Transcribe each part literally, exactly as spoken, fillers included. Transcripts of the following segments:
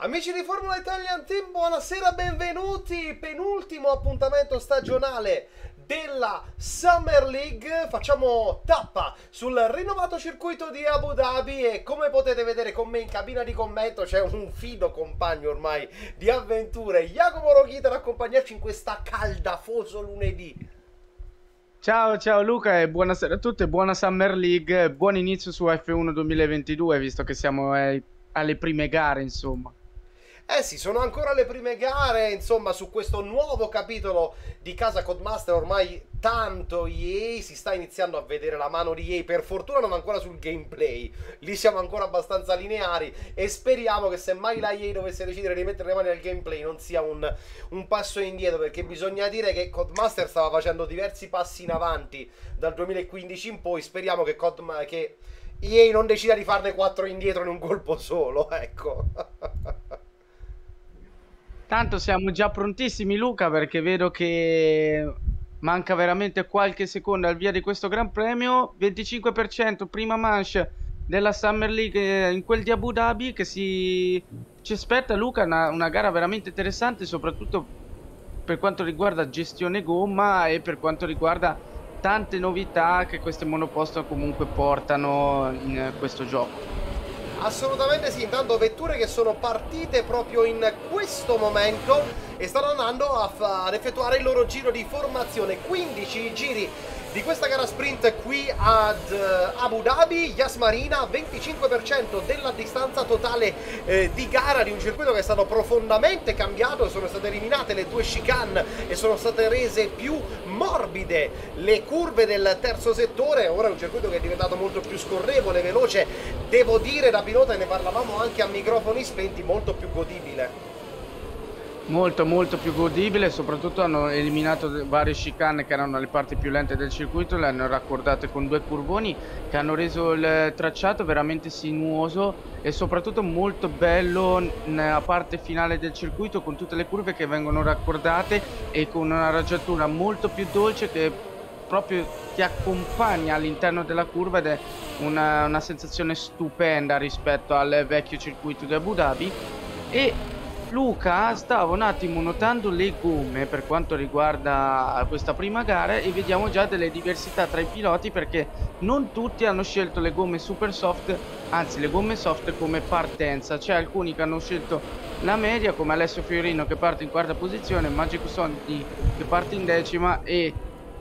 Amici di Formula Italian Team, buonasera, benvenuti. Penultimo appuntamento stagionale della Summer League. Facciamo tappa sul rinnovato circuito di Abu Dhabi e, come potete vedere con me in cabina di commento, c'è un fido compagno ormai di avventure, Jacopo Rochita, ad accompagnarci in questa caldafoso lunedì. Ciao, ciao Luca e buonasera a tutti, buona Summer League, buon inizio su F uno duemilaventidue, visto che siamo eh, alle prime gare, insomma. Eh sì, sono ancora le prime gare, insomma, su questo nuovo capitolo di casa Codemaster. Ormai tanto E A, si sta iniziando a vedere la mano di E A, per fortuna non ancora sul gameplay, lì siamo ancora abbastanza lineari e speriamo che, se mai la E A dovesse decidere di mettere le mani nel gameplay, non sia un, un passo indietro, perché bisogna dire che Codemaster stava facendo diversi passi in avanti dal duemilaquindici in poi. Speriamo che, Codma che E A non decida di farne quattro indietro in un colpo solo, ecco. Tanto siamo già prontissimi, Luca, perché vedo che manca veramente qualche secondo al via di questo Gran Premio. Venticinque per cento, prima manche della Summer League in quel di Abu Dhabi, che si... ci aspetta, Luca, una, una gara veramente interessante, soprattutto per quanto riguarda gestione gomma e per quanto riguarda tante novità che queste monoposto comunque portano in questo gioco. Assolutamente sì, intanto vetture che sono partite proprio in questo momento e stanno andando a ad effettuare il loro giro di formazione. quindici giri di questa gara sprint qui ad uh, Abu Dhabi. Yas Marina, venticinque per cento della distanza totale eh, di gara, di un circuito che è stato profondamente cambiato. Sono state eliminate le due chicane e sono state rese più morbide le curve del terzo settore. Ora è un circuito che è diventato molto più scorrevole, veloce, devo dire, da pilota, e ne parlavamo anche a microfoni spenti, molto più godibile. Molto molto più godibile, soprattutto hanno eliminato varie chicane che erano le parti più lente del circuito, le hanno raccordate con due curvoni che hanno reso il tracciato veramente sinuoso e soprattutto molto bello nella parte finale del circuito, con tutte le curve che vengono raccordate e con una raggiatura molto più dolce che proprio ti accompagna all'interno della curva, ed è una, una sensazione stupenda rispetto al vecchio circuito di Abu Dhabi. E Luca, stavo un attimo notando le gomme per quanto riguarda questa prima gara e vediamo già delle diversità tra i piloti, perché non tutti hanno scelto le gomme super soft, anzi le gomme soft come partenza. C'è alcuni che hanno scelto la media, come Alessio Fiorino, che parte in quarta posizione, Magico Sonny che parte in decima, e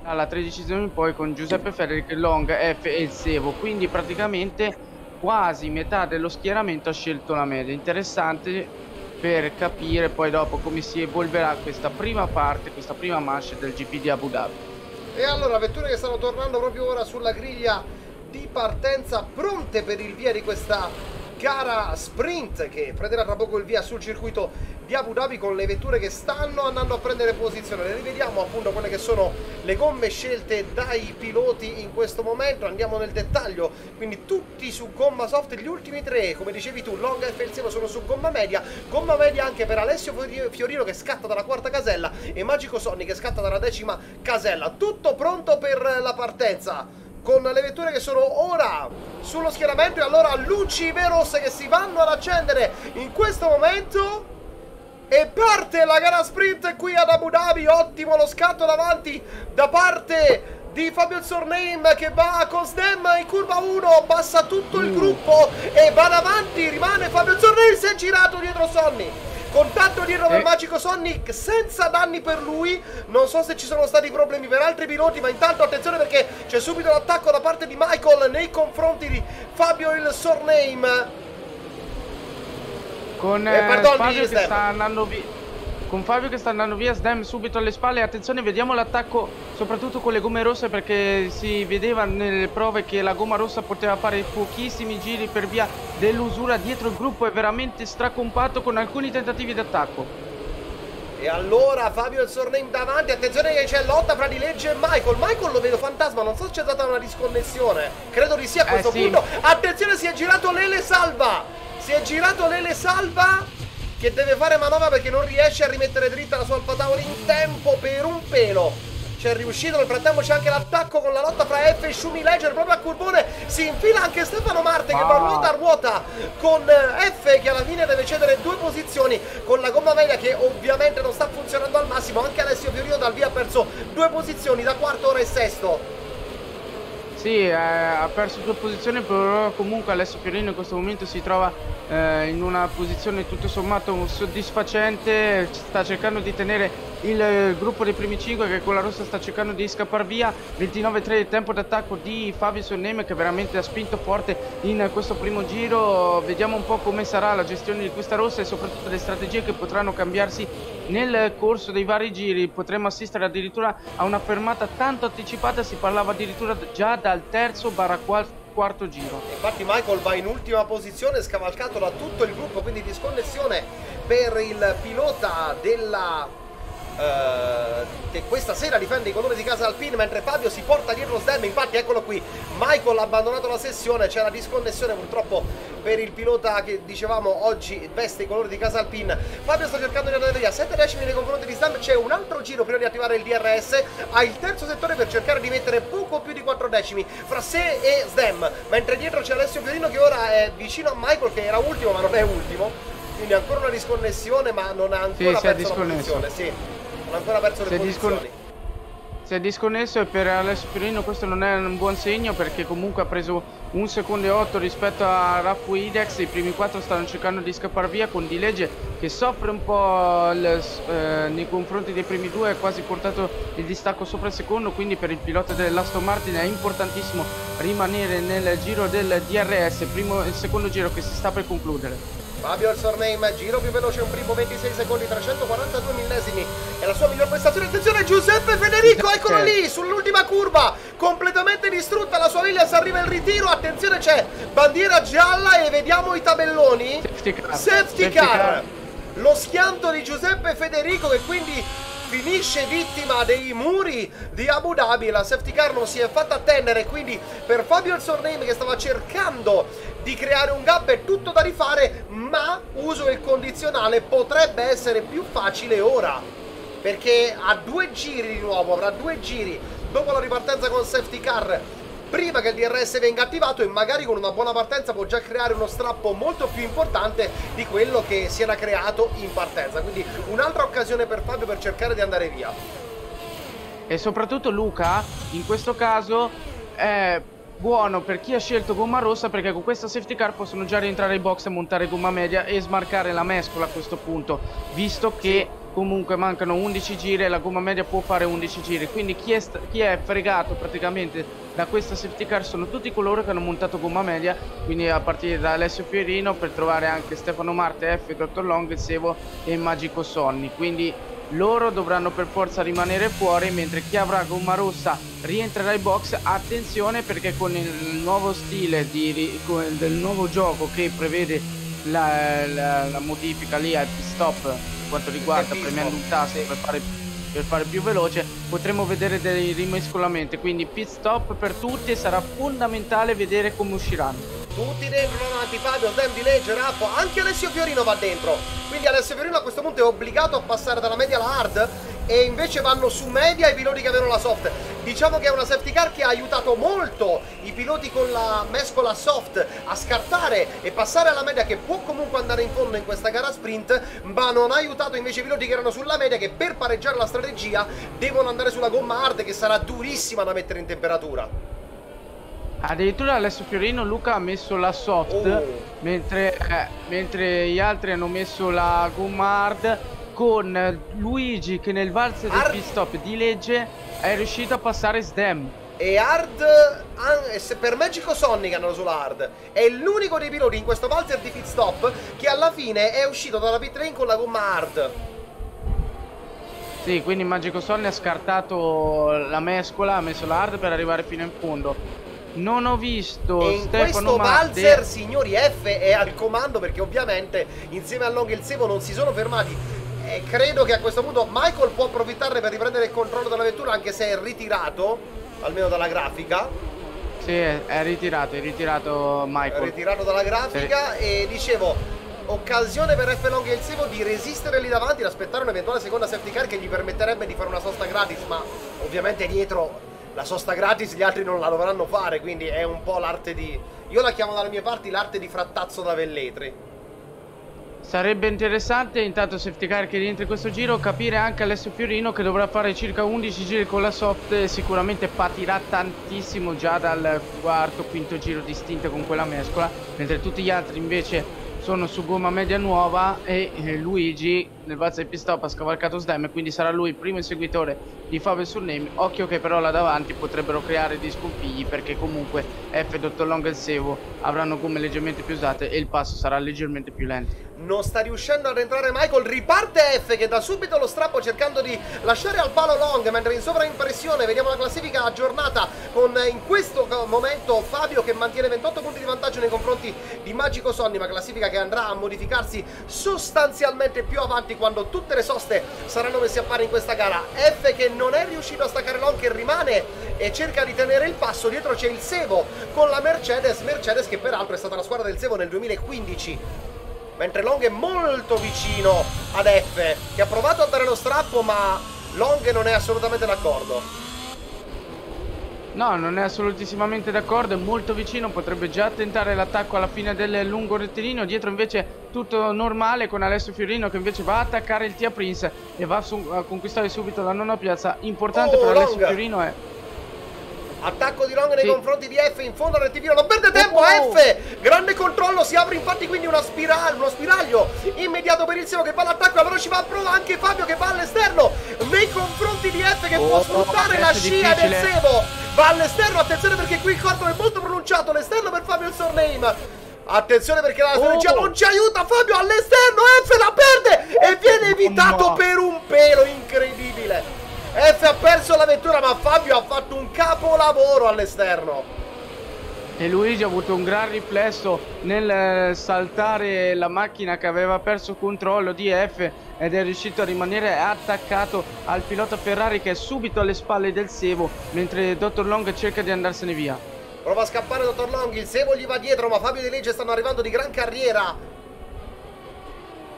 alla tredicesima in poi con Giuseppe Federico, Long F e il Sevo. Quindi praticamente quasi metà dello schieramento ha scelto la media. Interessante per capire poi dopo come si evolverà questa prima parte, questa prima manche del G P di Abu Dhabi. E allora vetture che stanno tornando proprio ora sulla griglia di partenza, pronte per il via di questa gara sprint che prenderà tra poco il via sul circuito di Abu Dhabi, con le vetture che stanno andando a prendere posizione. Le rivediamo appunto quelle che sono le gomme scelte dai piloti in questo momento, andiamo nel dettaglio. Quindi tutti su gomma soft, gli ultimi tre, come dicevi tu, Long F e il Sevo, sono su gomma media. Gomma media anche per Alessio Fiorino, che scatta dalla quarta casella, e Magico Sonny che scatta dalla decima casella. Tutto pronto per la partenza, con le vetture che sono ora sullo schieramento. E allora luci rosse che si vanno ad accendere in questo momento e parte la gara sprint qui ad Abu Dhabi. Ottimo lo scatto davanti da parte di Fabio Zornheim, che va con Sdem in curva uno, passa tutto il gruppo e va davanti, rimane Fabio Zornheim, si è girato dietro Sonny, contatto dietro per Magico Sonny, senza danni per lui. Non so se ci sono stati problemi per altri piloti, ma intanto attenzione, perché c'è subito l'attacco da parte di Michael nei confronti di Fabio il Zornheim, con, eh, pardon, Fabio, che sta andando via, con Fabio che sta andando via, Sdem subito alle spalle. Attenzione, vediamo l'attacco soprattutto con le gomme rosse, perché si vedeva nelle prove che la gomma rossa poteva fare pochissimi giri per via dell'usura. Dietro il gruppo è veramente stracompatto, con alcuni tentativi d'attacco. E allora Fabio Zornheim davanti, attenzione che c'è lotta fra Di Legge e Michael. Michael lo vedo fantasma, non so se c'è stata una disconnessione, credo di sì a questo eh, sì. punto. Attenzione, si è girato Lele Salva. Si è girato Lele Salva, che deve fare manovra perché non riesce a rimettere dritta la sua Alfa Tauri in tempo per un pelo. C'è riuscito, nel frattempo c'è anche l'attacco con la lotta fra F e Schumi Legend, proprio a Curbone si infila anche Stefano Marte che va ruota a ruota con F, che alla fine deve cedere due posizioni con la gomma media che ovviamente non sta funzionando al massimo. Anche Alessio Fiorino dal via ha perso due posizioni, da quarto ora e sesto. Sì, eh, ha perso due posizioni, però comunque Alessio Fiorino in questo momento si trova eh, in una posizione tutto sommato soddisfacente, sta cercando di tenere il eh, gruppo dei primi cinque che con la rossa sta cercando di scappare via. Ventinove tre il tempo d'attacco di Fabio Zornheim, che veramente ha spinto forte in questo primo giro. Vediamo un po' come sarà la gestione di questa rossa e soprattutto le strategie che potranno cambiarsi nel corso dei vari giri. Potremmo assistere addirittura a una fermata tanto anticipata, si parlava addirittura già da al terzo barra quarto giro. Infatti Michael va in ultima posizione, scavalcato da tutto il gruppo, quindi disconnessione per il pilota della eh, che questa sera difende i colori di casa alpine, mentre Fabio si porta dietro Sdem. Infatti eccolo qui, Michael ha abbandonato la sessione, c'è la disconnessione purtroppo per il pilota che dicevamo oggi veste i colori di casa alpine. Fabio sta cercando di andare via, sette decimi nei confronti di Sdem. C'è un altro giro prima di attivare il D R S, ha il terzo settore per cercare di mettere poco più di quattro decimi fra sé e Sdem, mentre dietro c'è Alessio Fiorino che ora è vicino a Michael che era ultimo ma non è ultimo, quindi ancora una disconnessione, ma non ha ancora sì, perso la posizione. Sì, non ha ancora perso le posizioni. Si è disconnesso e per Alessio Fiorino questo non è un buon segno, perché comunque ha preso un secondo e otto rispetto a Raffo Idex. I primi quattro stanno cercando di scappare via, con Di Legge che soffre un po' le, eh, nei confronti dei primi due, è quasi portato il distacco sopra il secondo, quindi per il pilota dell'Aston Martin è importantissimo rimanere nel giro del D R S, primo e secondo giro che si sta per concludere. Fabio Zornheim, giro più veloce, un primo ventisei secondi, trecentoquarantadue millesimi è la sua miglior prestazione. Attenzione Giuseppe Federico, eccolo lì sull'ultima curva, completamente distrutta la sua Williams, arriva il ritiro. Attenzione, c'è bandiera gialla e vediamo i tabelloni. Safety car, safety car. Lo schianto di Giuseppe Federico che quindi finisce vittima dei muri di Abu Dhabi. La safety car non si è fatta attendere, quindi per Fabio Zornheim che stava cercando di creare un gap è tutto da rifare, ma uso il condizionale, potrebbe essere più facile ora, perché a due giri di nuovo, avrà due giri dopo la ripartenza con safety car prima che il D R S venga attivato, e magari con una buona partenza può già creare uno strappo molto più importante di quello che si era creato in partenza, quindi un'altra occasione per Fabio per cercare di andare via. E soprattutto Luca in questo caso è buono per chi ha scelto gomma rossa, perché con questa safety car possono già rientrare in box e montare gomma media e smarcare la mescola a questo punto, visto che comunque mancano undici giri e la gomma media può fare undici giri, quindi chi è, chi è fregato praticamente da questa safety car sono tutti coloro che hanno montato gomma media, quindi a partire da Alessio Fiorino per trovare anche Stefano Marte, F, Dottor Long, Sevo e Magico Sonny, quindi loro dovranno per forza rimanere fuori, mentre chi avrà gomma rossa rientrerà in box. Attenzione, perché con il nuovo stile di, del nuovo gioco che prevede la, la, la modifica lì al pit stop, per quanto riguarda premendo un tasto per fare, per fare più veloce, potremo vedere dei rimescolamenti, quindi pit stop per tutti, e sarà fondamentale vedere come usciranno. Tutti dentro, davanti Fabio, Sdem, Di Legge, Raffo, anche Alessio Fiorino va dentro. Quindi Alessio Fiorino a questo punto è obbligato a passare dalla media alla hard, e invece vanno su media i piloti che avevano la soft. Diciamo che è una safety car che ha aiutato molto i piloti con la mescola soft a scartare e passare alla media, che può comunque andare in fondo in questa gara sprint, ma non ha aiutato invece i piloti che erano sulla media, che per pareggiare la strategia devono andare sulla gomma hard, che sarà durissima da mettere in temperatura. Addirittura Alessio Fiorino, Luca ha messo la soft, oh. mentre, eh, mentre gli altri hanno messo la gomma hard, con Luigi che nel valzer del pit stop Di Legge è riuscito a passare Sdem. E hard per Magico Sonny che andano sulla hard. È l'unico dei piloti in questo valzer di pit stop che alla fine è uscito dalla pit lane con la gomma hard. Sì, quindi Magico Sonny ha scartato la mescola, ha messo la hard per arrivare fino in fondo. Non ho visto e in Stefano questo Marte. Valzer, signori, F è al comando, perché ovviamente insieme a Long e il Sevo non si sono fermati, e credo che a questo punto Michael può approfittarne per riprendere il controllo della vettura, anche se è ritirato, almeno dalla grafica. Sì, è ritirato, è ritirato Michael, è ritirato dalla grafica, sì. E dicevo occasione per F Long e il Sevo di resistere lì davanti e aspettare un'eventuale seconda safety car che gli permetterebbe di fare una sosta gratis, ma ovviamente dietro la sosta gratis gli altri non la dovranno fare, quindi è un po' l'arte di... io la chiamo dalle mie parti l'arte di frattazzo da Velletri. Sarebbe interessante, intanto safety car che rientra in questo giro, capire anche Alessio Fiorino che dovrà fare circa undici giri con la soft, sicuramente patirà tantissimo già dal quarto, quinto giro di stint con quella mescola, mentre tutti gli altri invece sono su gomma media nuova e eh, Luigi nel valzer di pit stop ha scavalcato Sdem, quindi sarà lui il primo inseguitore di Fabio Zornheim. Occhio che però là davanti potrebbero creare dei sconfigli, perché comunque F, Dottor Long e il Sevo avranno gomme leggermente più usate e il passo sarà leggermente più lento. Non sta riuscendo ad entrare Michael, riparte F che dà subito lo strappo cercando di lasciare al palo Long, mentre in sovraimpressione vediamo la classifica aggiornata con in questo momento Fabio che mantiene ventotto punti di vantaggio nei confronti di Magico Sonny, ma classifica che che andrà a modificarsi sostanzialmente più avanti quando tutte le soste saranno messe a pari in questa gara. F che non è riuscito a staccare Long, che rimane e cerca di tenere il passo, dietro c'è il Sevo con la Mercedes, Mercedes che peraltro è stata la squadra del Sevo nel duemilaquindici, mentre Long è molto vicino ad F che ha provato a dare lo strappo, ma Long non è assolutamente d'accordo. No, non è assolutissimamente d'accordo, è molto vicino, potrebbe già tentare l'attacco alla fine del lungo rettilineo. Dietro invece tutto normale con Alessio Fiorino che invece va a attaccare il Tia Prinz e va a conquistare subito la nona piazza. Importante oh, per Long. Alessio Fiorino è... attacco di Long nei sì. confronti di F in fondo al rettilineo, non perde tempo, oh, oh. F, grande controllo, si apre infatti quindi una spirale, uno spiraglio immediato per il Sevo che va all'attacco, allora ci va a prova anche Fabio che va all'esterno nei confronti di F che oh, può sfruttare oh, la scia difficile. del Sevo. Va all'esterno, attenzione perché qui il corpo è molto pronunciato, l'esterno per Fabio Zornheim. Attenzione perché la strategia oh. non ci aiuta, Fabio all'esterno, F la perde e viene evitato per un pelo, incredibile. F ha perso la vettura ma Fabio ha fatto un capolavoro all'esterno. E Luigi ha avuto un gran riflesso nel saltare la macchina che aveva perso controllo di F ed è riuscito a rimanere attaccato al pilota Ferrari che è subito alle spalle del Sevo, mentre Dottor Long cerca di andarsene via. Prova a scappare Dottor Long, il Sevo gli va dietro ma Fabio Di Legge stanno arrivando di gran carriera.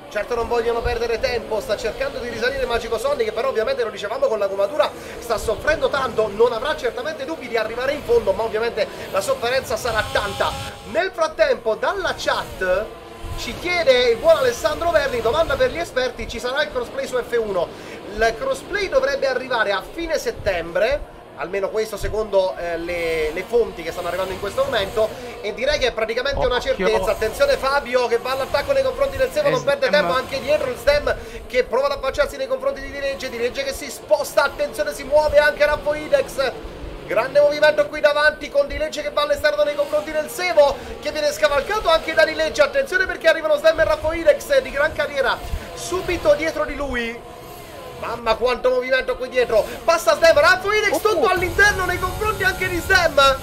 Certo non vogliono perdere tempo, sta cercando di risalire Magico Sonny che però ovviamente lo dicevamo con la gomatura sta soffrendo tanto, non avrà certamente dubbi di arrivare in fondo ma ovviamente la sofferenza sarà tanta. Nel frattempo dalla chat ci chiede il buon Alessandro Verni, domanda per gli esperti, ci sarà il crossplay su F uno? Il crossplay dovrebbe arrivare a fine settembre, almeno questo secondo eh, le, le fonti che stanno arrivando in questo momento, e direi che è praticamente Occhio. una certezza. Attenzione Fabio che va all'attacco nei confronti del Sevo, non perde tempo, anche dietro il Sdem che prova ad affacciarsi nei confronti di Di Legge, Di Legge che si sposta, attenzione si muove anche Raffo Idex, grande movimento qui davanti con Di Legge che va all'esterno nei confronti del Sevo che viene scavalcato anche da Di Legge, attenzione perché arrivano Sdem e Raffo Idex di gran carriera subito dietro di lui. Mamma quanto movimento qui dietro, passa Sdem, Raffo Idex oh, tutto all'interno nei confronti anche di Sdem.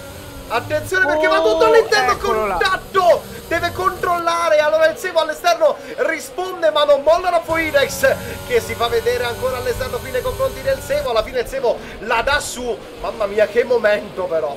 Attenzione perché oh, va tutto all'interno, contatto, deve controllare. Allora il Sevo all'esterno risponde ma non molla Raffo Idex che si fa vedere ancora all'esterno qui nei confronti del Sevo. Alla fine il Sevo la dà su, mamma mia che momento però.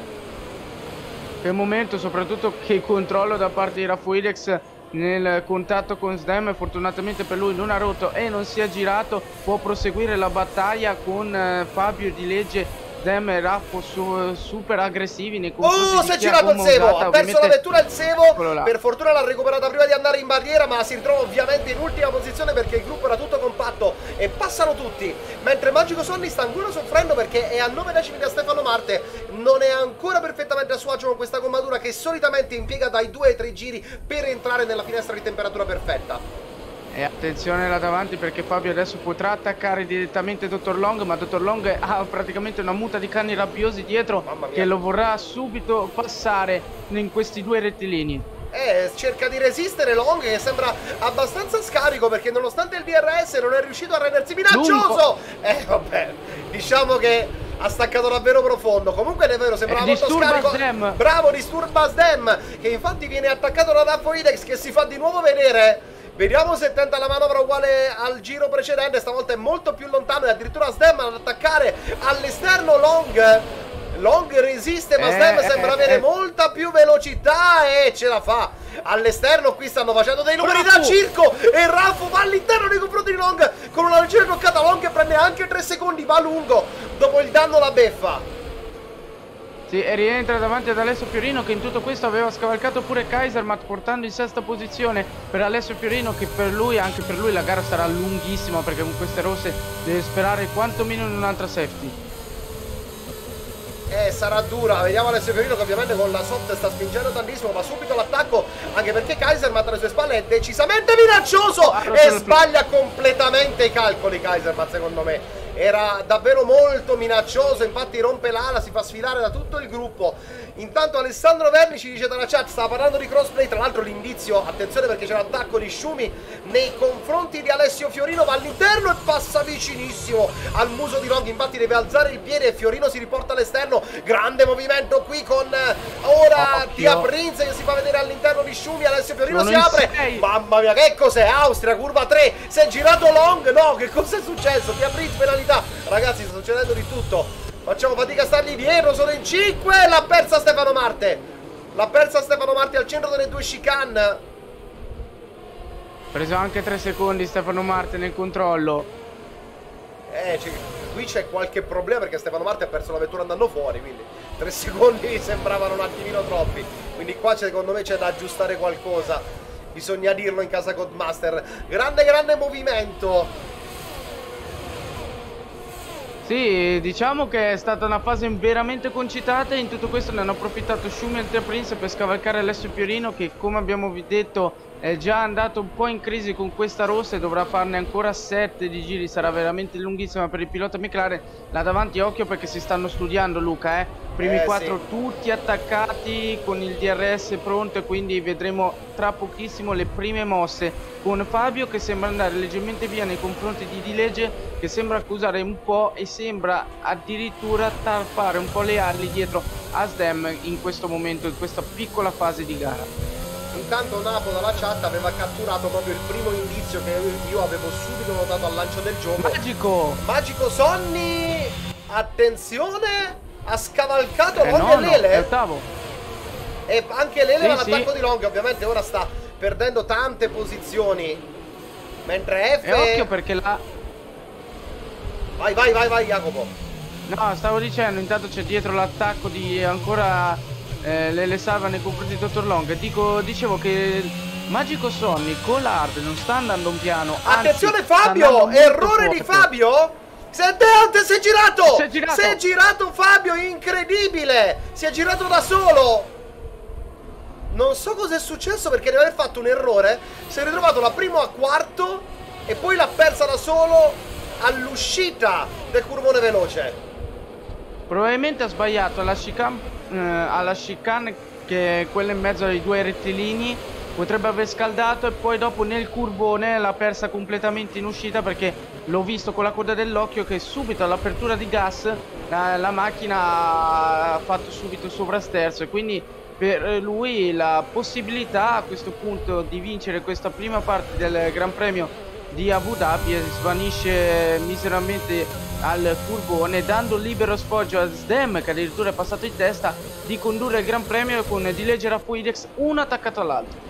Che momento, soprattutto che controllo da parte di Raffo Idex nel contatto con Sdem, fortunatamente per lui non ha rotto e non si è girato, può proseguire la battaglia con eh, Fabio Di Legge, Sdem e Raffo su, super aggressivi nei confronti. Oh, si è girato il Sevo, usata, ha perso la vettura il Sevo, per fortuna l'ha recuperata prima di andare in barriera ma si ritrova ovviamente in ultima posizione perché il gruppo era tutto compatto e passano tutti, mentre Magico Sonny sta ancora soffrendo perché è a nove decimi da Stefano Marte, non è ancora perfettamente a suo agio con questa gommatura che solitamente impiega dai due ai tre giri per entrare nella finestra di temperatura perfetta. E attenzione là davanti perché Fabio adesso potrà attaccare direttamente Dottor Long, ma Dottor Long ha praticamente una muta di cani rabbiosi dietro che lo vorrà subito passare in questi due rettilini. Eh, cerca di resistere Long che sembra abbastanza scarico perché nonostante il D R S non è riuscito a rendersi minaccioso. Eh vabbè, diciamo che ha staccato davvero profondo. Comunque è vero, sembrava molto scarico. Sdem. Bravo, disturba Sdem che infatti viene attaccato da Raffo Idex che si fa di nuovo vedere. Vediamo se tenta la manovra uguale al giro precedente, stavolta è molto più lontano e addirittura Sdem ad attaccare all'esterno Long. Long resiste, ma eh, Sdem sembra eh, avere eh. molta più velocità e ce la fa. All'esterno qui stanno facendo dei numeri Raffo. da circo e Raffo va all'interno nei confronti di Long con una leggera toccata. Long che prende anche tre secondi, va lungo dopo il danno, la beffa. Sì, e rientra davanti ad Alessio Fiorino, che in tutto questo aveva scavalcato pure Kaisermatt, portando in sesta posizione per Alessio Fiorino, che per lui, anche per lui la gara sarà lunghissima, perché con queste rosse deve sperare quantomeno in un'altra safety. Eh, sarà dura, vediamo Alessio Fiorino che ovviamente con la soft sta spingendo tantissimo, ma subito l'attacco, anche perché Kaisermatt alle sue spalle è decisamente minaccioso e sbaglia completamente i calcoli Kaisermatt, secondo me. Era davvero molto minaccioso, infatti rompe l'ala, si fa sfilare da tutto il gruppo. Intanto Alessandro Verni ci dice dalla chat, stava parlando di crossplay, tra l'altro l'indizio, attenzione perché c'è l'attacco di Schumi nei confronti di Alessio Fiorino, va all'interno e passa vicinissimo al muso di Long, infatti deve alzare il piede e Fiorino si riporta all'esterno. Grande movimento qui con ora oh, Tia Prinz che si fa vedere all'interno di Schumi, Alessio Fiorino non si apre, sei. Mamma mia che cos'è, Austria, curva tre, si è girato Long, no che cos'è successo, Tia Prinz penalizzato. Ragazzi sta succedendo di tutto, facciamo fatica a stargli dietro, sono in cinque, l'ha persa Stefano Marte, l'ha persa Stefano Marte al centro delle due chicane. Preso anche tre secondi Stefano Marte nel controllo. Eh, qui c'è qualche problema perché Stefano Marte ha perso la vettura andando fuori, quindi tre secondi sembravano un attimino troppi, quindi qua secondo me c'è da aggiustare qualcosa, bisogna dirlo in casa Codemaster. Grande grande movimento. Sì, diciamo che è stata una fase veramente concitata e in tutto questo ne hanno approfittato Schumi e Tia Prinz per scavalcare Alessio Fiorino, che come abbiamo detto è già andato un po' in crisi con questa rossa e dovrà farne ancora sette di giri, sarà veramente lunghissima per il pilota McLaren. Là davanti occhio perché si stanno studiando, Luca, eh? Primi eh, quattro sì. tutti attaccati con il D R S pronto, e quindi vedremo tra pochissimo le prime mosse con Fabio che sembra andare leggermente via nei confronti di Di Legge, che sembra accusare un po' e sembra addirittura tarpare un po' le ali dietro a Sdem in questo momento, in questa piccola fase di gara. Intanto Napo dalla chat aveva catturato proprio il primo indizio che io avevo subito notato al lancio del gioco. Magico! Magico Sonny! Attenzione! Ha scavalcato eh Long no, e Lele no, e anche Lele sì, va all'attacco sì. di Long, ovviamente ora sta perdendo tante posizioni, mentre F e occhio perché la vai vai vai vai Jacopo. No, stavo dicendo intanto c'è dietro l'attacco di ancora eh, Lele Salva nei confronti di dottor Long. Dico, dicevo che Magico Sonny con l'hard non sta andando un piano, attenzione. Anzi, Fabio, errore forte. di Fabio. Sentente, si è girato! Si è girato! Si è girato Fabio, incredibile! Si è girato da solo! Non so cos'è successo perché deve aver fatto un errore. Si è ritrovato la prima a quarto e poi l'ha persa da solo all'uscita del curvone veloce. Probabilmente ha sbagliato alla chicane, eh, alla chicane che è quella in mezzo ai due rettilini. Potrebbe aver scaldato e poi dopo nel curvone l'ha persa completamente in uscita, perché l'ho visto con la coda dell'occhio che subito all'apertura di gas la, la macchina ha fatto subito il sovrasterzo, e quindi per lui la possibilità a questo punto di vincere questa prima parte del Gran Premio di Abu Dhabi svanisce miseramente al curvone, dando libero sfoggio a Sdem, che addirittura è passato in testa, di condurre il Gran Premio con Di Legge e Raffo Idex uno attaccato all'altro.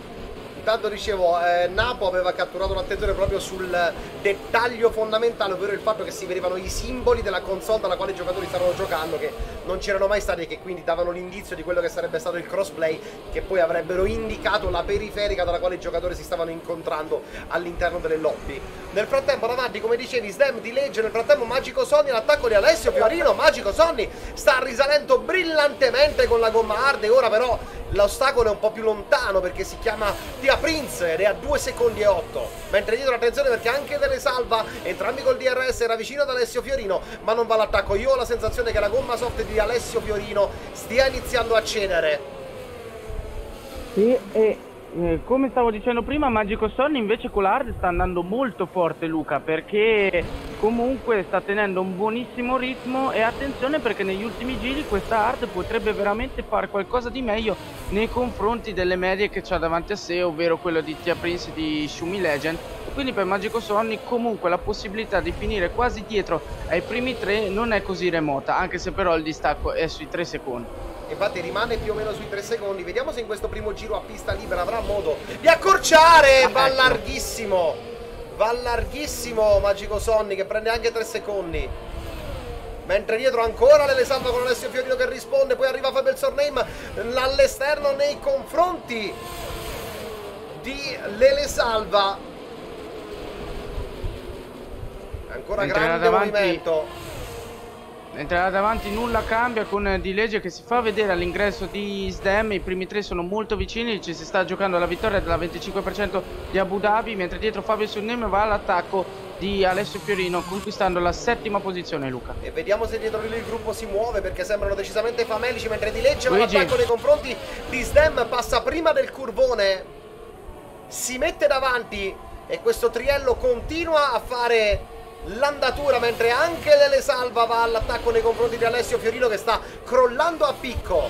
Intanto dicevo, eh, Napo aveva catturato l'attenzione proprio sul dettaglio fondamentale, ovvero il fatto che si vedevano i simboli della console dalla quale i giocatori stavano giocando, che non c'erano mai stati, e che quindi davano l'indizio di quello che sarebbe stato il crossplay, che poi avrebbero indicato la periferica dalla quale i giocatori si stavano incontrando all'interno delle lobby. Nel frattempo davanti, come dicevi, Sdem, Di Legge, nel frattempo Magico Sonny, l'attacco di Alessio Fiorino. Magico Sonny sta risalendo brillantemente con la gomma hard, e ora però l'ostacolo è un po' più lontano perché si chiama Tia Prinz ed è a due secondi e otto, mentre dietro attenzione perché anche Lele Salva, entrambi col D R S, era vicino ad Alessio Fiorino ma non va all'attacco. Io ho la sensazione che la gomma soft di Alessio Fiorino stia iniziando a cedere. Sì, e eh, come stavo dicendo prima, Magico Sonny invece con l'hard sta andando molto forte, Luca, perché comunque sta tenendo un buonissimo ritmo, e attenzione perché negli ultimi giri questa hard potrebbe veramente fare qualcosa di meglio nei confronti delle medie che c'ha davanti a sé, ovvero quello di Tia Prinz e di Schumi Legend, quindi per Magico Sonny comunque la possibilità di finire quasi dietro ai primi tre non è così remota, anche se però il distacco è sui tre secondi. Infatti rimane più o meno sui tre secondi. Vediamo se in questo primo giro a pista libera avrà modo di accorciare. Ah, va ecco. larghissimo va larghissimo Magico Sonny, che prende anche tre secondi. Mentre dietro ancora Lele Salva con Alessio Fiorino che risponde, poi arriva Fabio Zornheim all'esterno nei confronti di Lele Salva. Ancora mentre grande davanti, movimento. Mentre là davanti nulla cambia con Di Legge che si fa vedere all'ingresso di Sdem. I primi tre sono molto vicini, ci si sta giocando la vittoria della venticinque per cento di Abu Dhabi. Mentre dietro Fabio Zornheim va all'attacco di Alessio Fiorino conquistando la settima posizione, Luca. E vediamo se dietro lì il gruppo si muove, perché sembrano decisamente famelici. Mentre Di Legge va all'attacco nei confronti di Sdem, passa prima del curvone, si mette davanti e questo triello continua a fare l'andatura, mentre anche Lele Salva va all'attacco nei confronti di Alessio Fiorino che sta crollando a picco.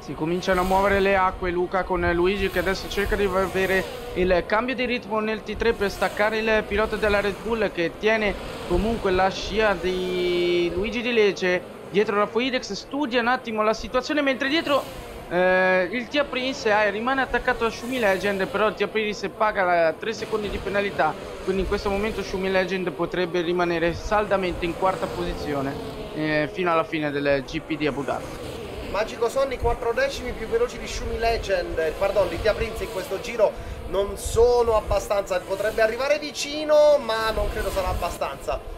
Si cominciano a muovere le acque, Luca, con Luigi che adesso cerca di avere il cambio di ritmo nel T tre per staccare il pilota della Red Bull, che tiene comunque la scia di Luigi Di Legge. Dietro Raffo Idex studia un attimo la situazione, mentre dietro eh, il Tia Prinz eh, rimane attaccato a Schumi Legend, però il Tia Prinz paga tre secondi di penalità, quindi in questo momento Schumi Legend potrebbe rimanere saldamente in quarta posizione eh, fino alla fine del G P di Abu Dhabi. Magico Sonny quattro decimi più veloci di Schumi Legend, pardon, di Tia Prinz in questo giro non sono abbastanza, potrebbe arrivare vicino ma non credo sarà abbastanza.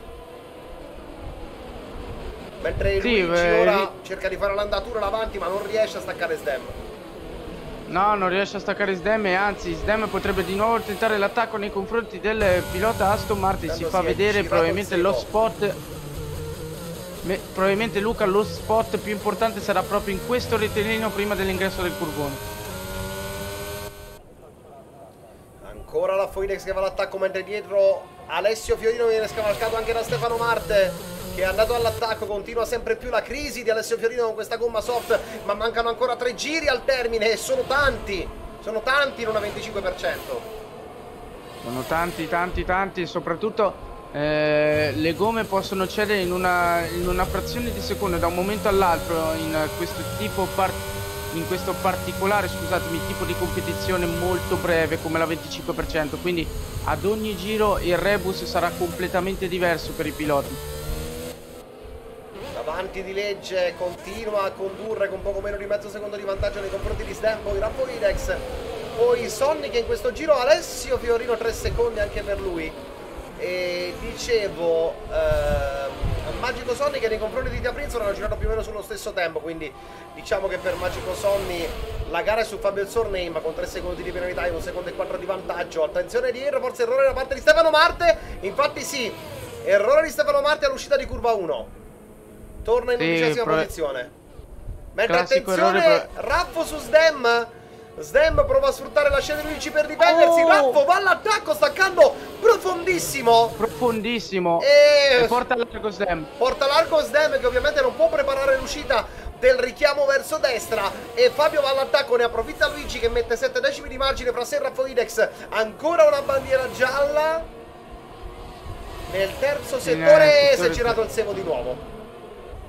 Mentre sì, Luigi eh, ora cerca di fare l'andatura davanti ma non riesce a staccare Sdem. No, non riesce a staccare Sdem e anzi Sdem potrebbe di nuovo tentare l'attacco nei confronti del pilota Aston Martin. Quando si fa si vedere probabilmente lo spot... Beh, probabilmente Luca lo spot più importante sarà proprio in questo rettilineo prima dell'ingresso del curvone. Ancora la Foidex che va all'attacco, mentre dietro Alessio Fiorino viene scavalcato anche da Stefano Marte che è andato all'attacco. Continua sempre più la crisi di Alessio Fiorino con questa gomma soft, ma mancano ancora tre giri al termine e sono tanti, sono tanti in una venticinque per cento. Sono tanti, tanti, tanti, soprattutto... Eh, le gomme possono cedere in una, in una frazione di secondo da un momento all'altro in questo tipo par in questo particolare scusatemi tipo di competizione molto breve come la venticinque per cento, quindi ad ogni giro il rebus sarà completamente diverso per i piloti. Davanti Di Legge continua a condurre con poco meno di mezzo secondo di vantaggio nei confronti di Sdem, poi Raffo Idex, poi Sonny, che in questo giro Alessio Fiorino tre secondi anche per lui. E dicevo ehm, Magico Sonny che nei confronti di Tia Prinz hanno girato più o meno sullo stesso tempo, quindi diciamo che per Magico Sonny la gara è su Fabio Zornheim, ma con tre secondi di penalità e un secondo e quattro di vantaggio. Attenzione dietro, forse errore da parte di Stefano Marte. Infatti sì, errore di Stefano Marte all'uscita di curva uno, torna in undicesima sì, posizione. Mentre classico, attenzione Raffo su Sdem. Sdem prova a sfruttare la scena di Luigi per difendersi. Oh! Raffo va all'attacco staccando profondissimo. Profondissimo. E, e porta largo Sdem. Porta largo Sdem che ovviamente non può preparare l'uscita del richiamo verso destra. E Fabio va all'attacco, ne approfitta Luigi che mette sette decimi di margine fra sé e Raffo Idex. Ancora una bandiera gialla. Nel terzo settore si è girato il Sevo di nuovo.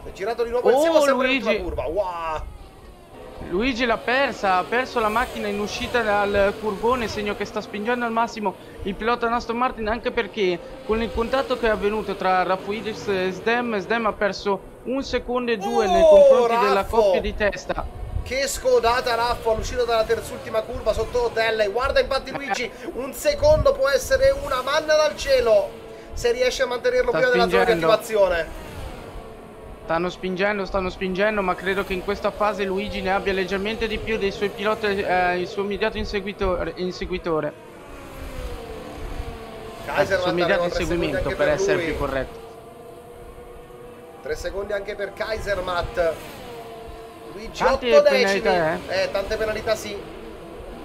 Si è girato di nuovo oh, il Sevo sempre Luigi. In curva. Wow. Luigi l'ha persa, ha perso la macchina in uscita dal curvone, segno che sta spingendo al massimo il pilota Aston Martin, anche perché con il contatto che è avvenuto tra Raffo Idex e Sdem, Sdem ha perso un secondo e due oh, nei confronti Raffo. della coppia di testa. Che scodata Raffo all'uscita dalla terz'ultima curva sotto rotelle. Guarda infatti Luigi, un secondo può essere una manna dal cielo se riesce a mantenerlo sta prima spingendo. della zona di attivazione. Stanno spingendo, stanno spingendo, ma credo che in questa fase Luigi ne abbia leggermente di più dei suoi piloti, eh, il suo immediato inseguitore. inseguitore. Kaiser il suo immediato inseguimento, per, per essere lui. più corretto. tre secondi anche per Kaisermatt. Luigi otto decimi. Eh? Eh, tante penalità sì.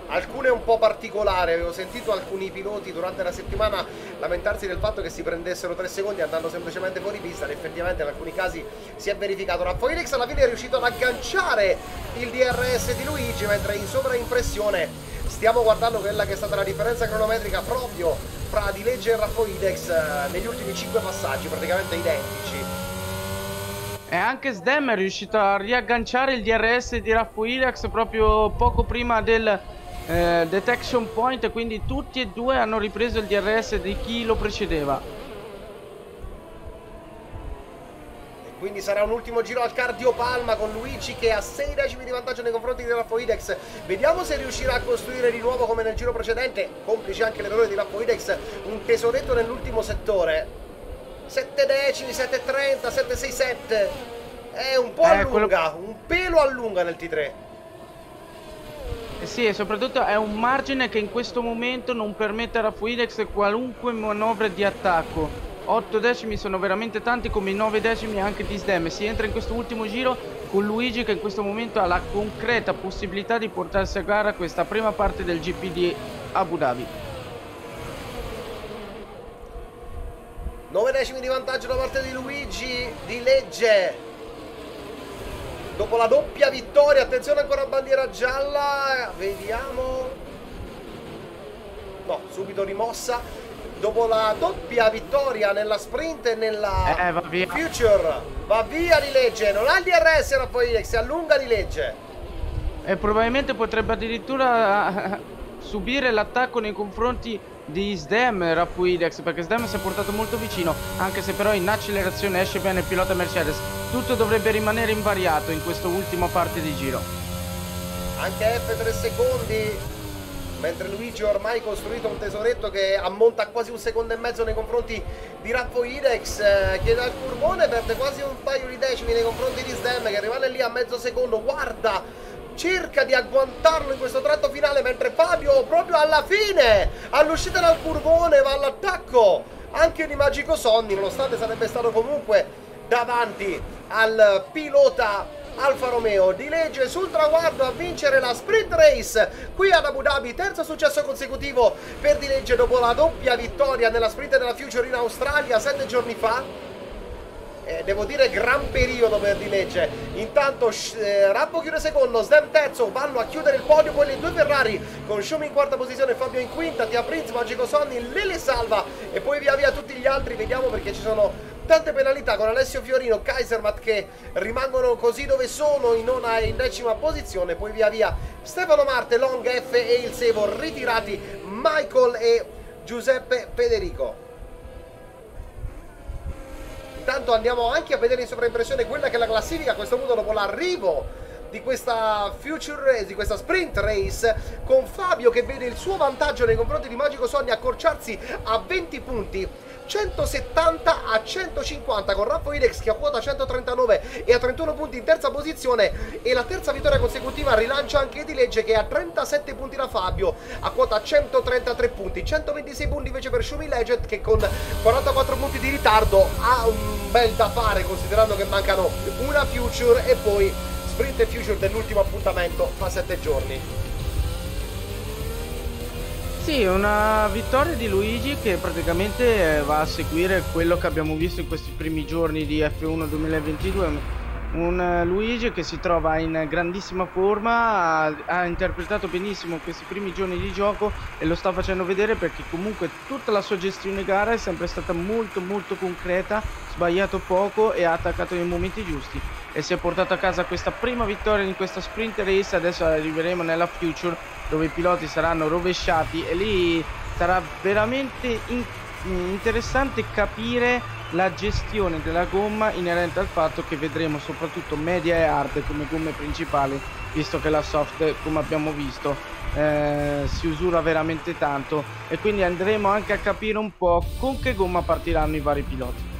Alcune un po' particolari, avevo sentito alcuni piloti durante la settimana lamentarsi del fatto che si prendessero tre secondi andando semplicemente fuori pista, ed effettivamente in alcuni casi si è verificato. Raffo Idex alla fine è riuscito ad agganciare il D R S di Luigi, mentre in sovraimpressione stiamo guardando quella che è stata la differenza cronometrica proprio fra Di Legge e Raffo Idex negli ultimi cinque passaggi, praticamente identici. E anche Sdem è riuscito a riagganciare il D R S di Raffo Idex proprio poco prima del eh, detection point, quindi tutti e due hanno ripreso il D R S di chi lo precedeva. E quindi sarà un ultimo giro al cardiopalma con Luigi che ha sei decimi di vantaggio nei confronti di Raffo Idex. Vediamo se riuscirà a costruire di nuovo come nel giro precedente, complice anche l'errore di Raffo Idex, un tesoretto nell'ultimo settore. sette decimi, sette trenta, sette sessantasette. È un po' eh, allunga, quello... un pelo allunga nel T tre. Eh sì, e soprattutto è un margine che in questo momento non permette a Raffo Idex qualunque manovra di attacco. otto decimi sono veramente tanti, come i nove decimi anche di Sdem. Si entra in questo ultimo giro con Luigi che in questo momento ha la concreta possibilità di portarsi a gara questa prima parte del G P di Abu Dhabi. nove decimi di vantaggio da parte di Luigi Di Legge dopo la doppia vittoria. Attenzione, ancora a bandiera gialla, vediamo, no, subito rimossa dopo la doppia vittoria nella sprint e nella eh, va via. future. Va via Di Legge, non ha il D R S Raffo Idex, si allunga Di Legge e probabilmente potrebbe addirittura subire l'attacco nei confronti di Sdem Raffo Idex, perché Sdem si è portato molto vicino, anche se però in accelerazione esce bene il pilota Mercedes. Tutto dovrebbe rimanere invariato in questa ultima parte di giro. Anche F tre secondi, mentre Luigi ha ormai costruito un tesoretto che ammonta a quasi un secondo e mezzo nei confronti di Raffo Idex, che dal curvone perde quasi un paio di decimi nei confronti di Sdem, che rimane lì a mezzo secondo. Guarda, cerca di agguantarlo in questo tratto finale, mentre Fabio proprio alla fine, all'uscita dal curvone, va all'attacco anche di Magico Sonny, nonostante sarebbe stato comunque davanti al pilota Alfa Romeo. Di Legge sul traguardo a vincere la sprint race qui ad Abu Dhabi, terzo successo consecutivo per Di Legge dopo la doppia vittoria nella sprint della Future in Australia sette giorni fa. Eh, devo dire gran periodo per Di Legge. Intanto eh, Raffo chiude secondo, Sdem terzo, vanno a chiudere il podio poi le due Ferrari con Schumi in quarta posizione, Fabio in quinta, Tia Prinz, Magico Sonny, Lele Salva e poi via via tutti gli altri. Vediamo, perché ci sono tante penalità con Alessio Fiorino, Kaisermatt che rimangono così dove sono in nona e in decima posizione, poi via via Stefano Marte, Long F e il Sevo, ritirati Michael e Giuseppe Federico. Intanto andiamo anche a vedere in sovraimpressione quella che è la classifica a questo punto dopo l'arrivo di questa future race, di questa sprint race, con Fabio che vede il suo vantaggio nei confronti di Magico Sonny accorciarsi a venti punti, centosettanta a centocinquanta, con Raffo Idex che ha quota centotrentanove e a trentuno punti in terza posizione, e la terza vittoria consecutiva rilancia anche Di Legge che ha trentasette punti da Fabio a quota centotrentatré punti, centoventisei punti invece per Schumi Legend che con quarantaquattro punti di ritardo ha un bel da fare, considerando che mancano una future e poi sprint e future dell'ultimo appuntamento fra sette giorni. Sì, una vittoria di Luigi che praticamente va a seguire quello che abbiamo visto in questi primi giorni di F uno duemilaventidue. Un Luigi che si trova in grandissima forma, ha, ha interpretato benissimo questi primi giorni di gioco e lo sta facendo vedere, perché comunque tutta la sua gestione gara è sempre stata molto molto concreta, sbagliato poco e ha attaccato nei momenti giusti e si è portato a casa questa prima vittoria in questa sprint race. Adesso arriveremo nella future dove i piloti saranno rovesciati e lì sarà veramente in interessante capire la gestione della gomma, inerente al fatto che vedremo soprattutto media e hard come gomme principali, visto che la soft, come abbiamo visto, eh, si usura veramente tanto, e quindi andremo anche a capire un po' con che gomma partiranno i vari piloti.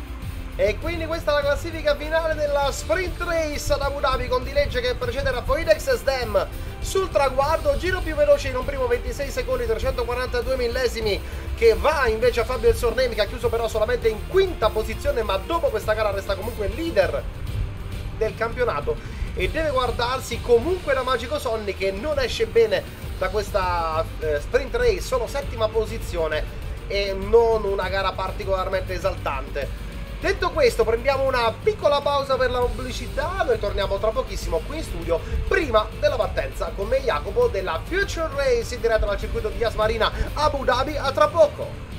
E quindi questa è la classifica finale della sprint race ad Abu Dhabi, con Di Legge che precede Raffo Idex e Sdem sul traguardo. Giro più veloce in un primo ventisei secondi, trecentoquarantadue millesimi, che va invece a Fabio Zornheim, che ha chiuso però solamente in quinta posizione, ma dopo questa gara resta comunque leader del campionato e deve guardarsi comunque da Magico Sonny che non esce bene da questa eh, sprint race, solo settima posizione e non una gara particolarmente esaltante. Detto questo, prendiamo una piccola pausa per la pubblicità. Noi torniamo tra pochissimo qui in studio prima della partenza con me e Jacopo della Future Race in diretta dal circuito di Yas Marina Abu Dhabi. A tra poco.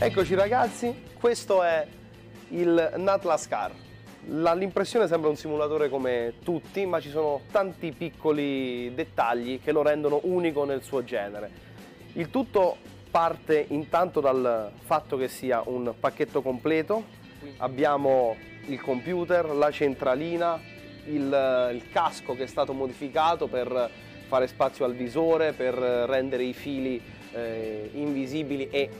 Eccoci ragazzi, questo è il Natlas Car. All'impressione sembra un simulatore come tutti, ma ci sono tanti piccoli dettagli che lo rendono unico nel suo genere. Il tutto parte intanto dal fatto che sia un pacchetto completo. Abbiamo il computer, la centralina, il, il casco che è stato modificato per fare spazio al visore, per rendere i fili eh, invisibili e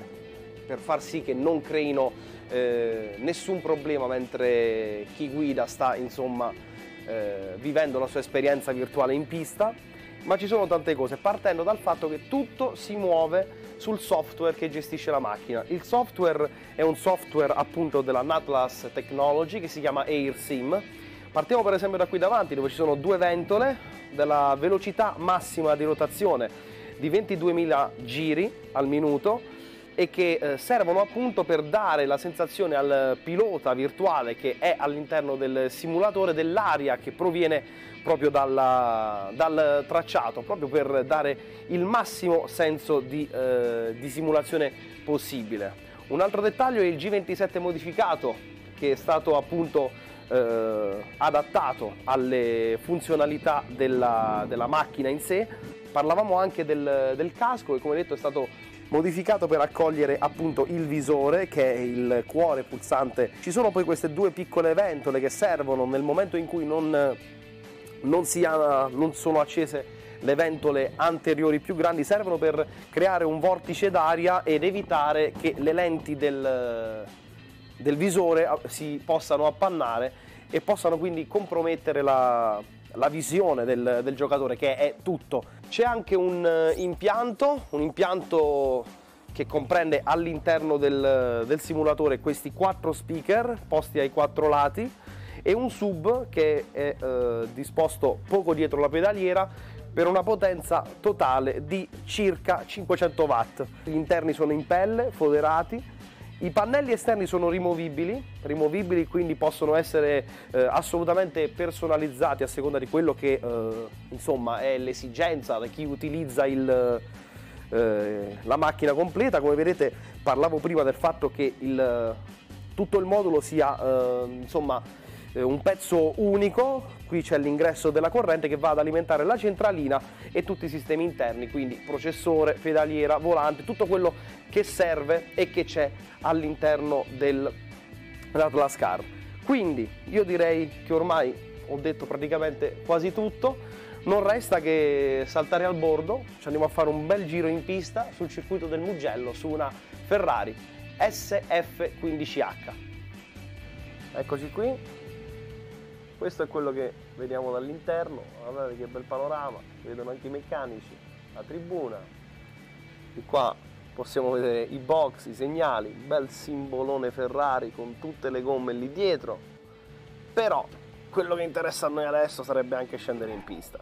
per far sì che non creino eh, nessun problema mentre chi guida sta insomma eh, vivendo la sua esperienza virtuale in pista. Ma ci sono tante cose, partendo dal fatto che tutto si muove sul software che gestisce la macchina. Il software è un software appunto della Natlas Technology che si chiama AirSim. Partiamo per esempio da qui davanti, dove ci sono due ventole della velocità massima di rotazione di ventiduemila giri al minuto, e che servono appunto per dare la sensazione al pilota virtuale che è all'interno del simulatore dell'aria che proviene proprio dalla, dal tracciato, proprio per dare il massimo senso di, eh, di simulazione possibile. Un altro dettaglio è il G ventisette modificato, che è stato appunto eh, adattato alle funzionalità della, della macchina in sé. Parlavamo anche del, del casco, che come detto è stato modificato per accogliere appunto il visore, che è il cuore pulsante. Ci sono poi queste due piccole ventole che servono nel momento in cui non, non, si ha, non sono accese le ventole anteriori più grandi, servono per creare un vortice d'aria ed evitare che le lenti del, del visore si possano appannare e possano quindi compromettere la, la visione del, del giocatore, che è tutto. C'è anche un impianto, un impianto che comprende all'interno del, del simulatore questi quattro speaker posti ai quattro lati e un sub che è eh, disposto poco dietro la pedaliera per una potenza totale di circa cinquecento watt. Gli interni sono in pelle, foderati. I pannelli esterni sono rimovibili, rimovibili quindi possono essere eh, assolutamente personalizzati a seconda di quello che eh, insomma è l'esigenza di chi utilizza il, eh, la macchina completa. Come vedete, parlavo prima del fatto che il, tutto il modulo sia eh, insomma eh, un pezzo unico. Qui c'è l'ingresso della corrente che va ad alimentare la centralina e tutti i sistemi interni, quindi processore, pedaliera, volante, tutto quello che serve e che c'è all'interno dell'Atlas Car. Quindi io direi che ormai ho detto praticamente quasi tutto, non resta che saltare al bordo. Ci andiamo a fare un bel giro in pista sul circuito del Mugello su una Ferrari S F quindici H. Eccoci qui. Questo è quello che vediamo dall'interno, guardate che bel panorama, vedono anche i meccanici, la tribuna, e qua possiamo vedere i box, i segnali, bel simbolone Ferrari con tutte le gomme lì dietro. Però quello che interessa a noi adesso sarebbe anche scendere in pista.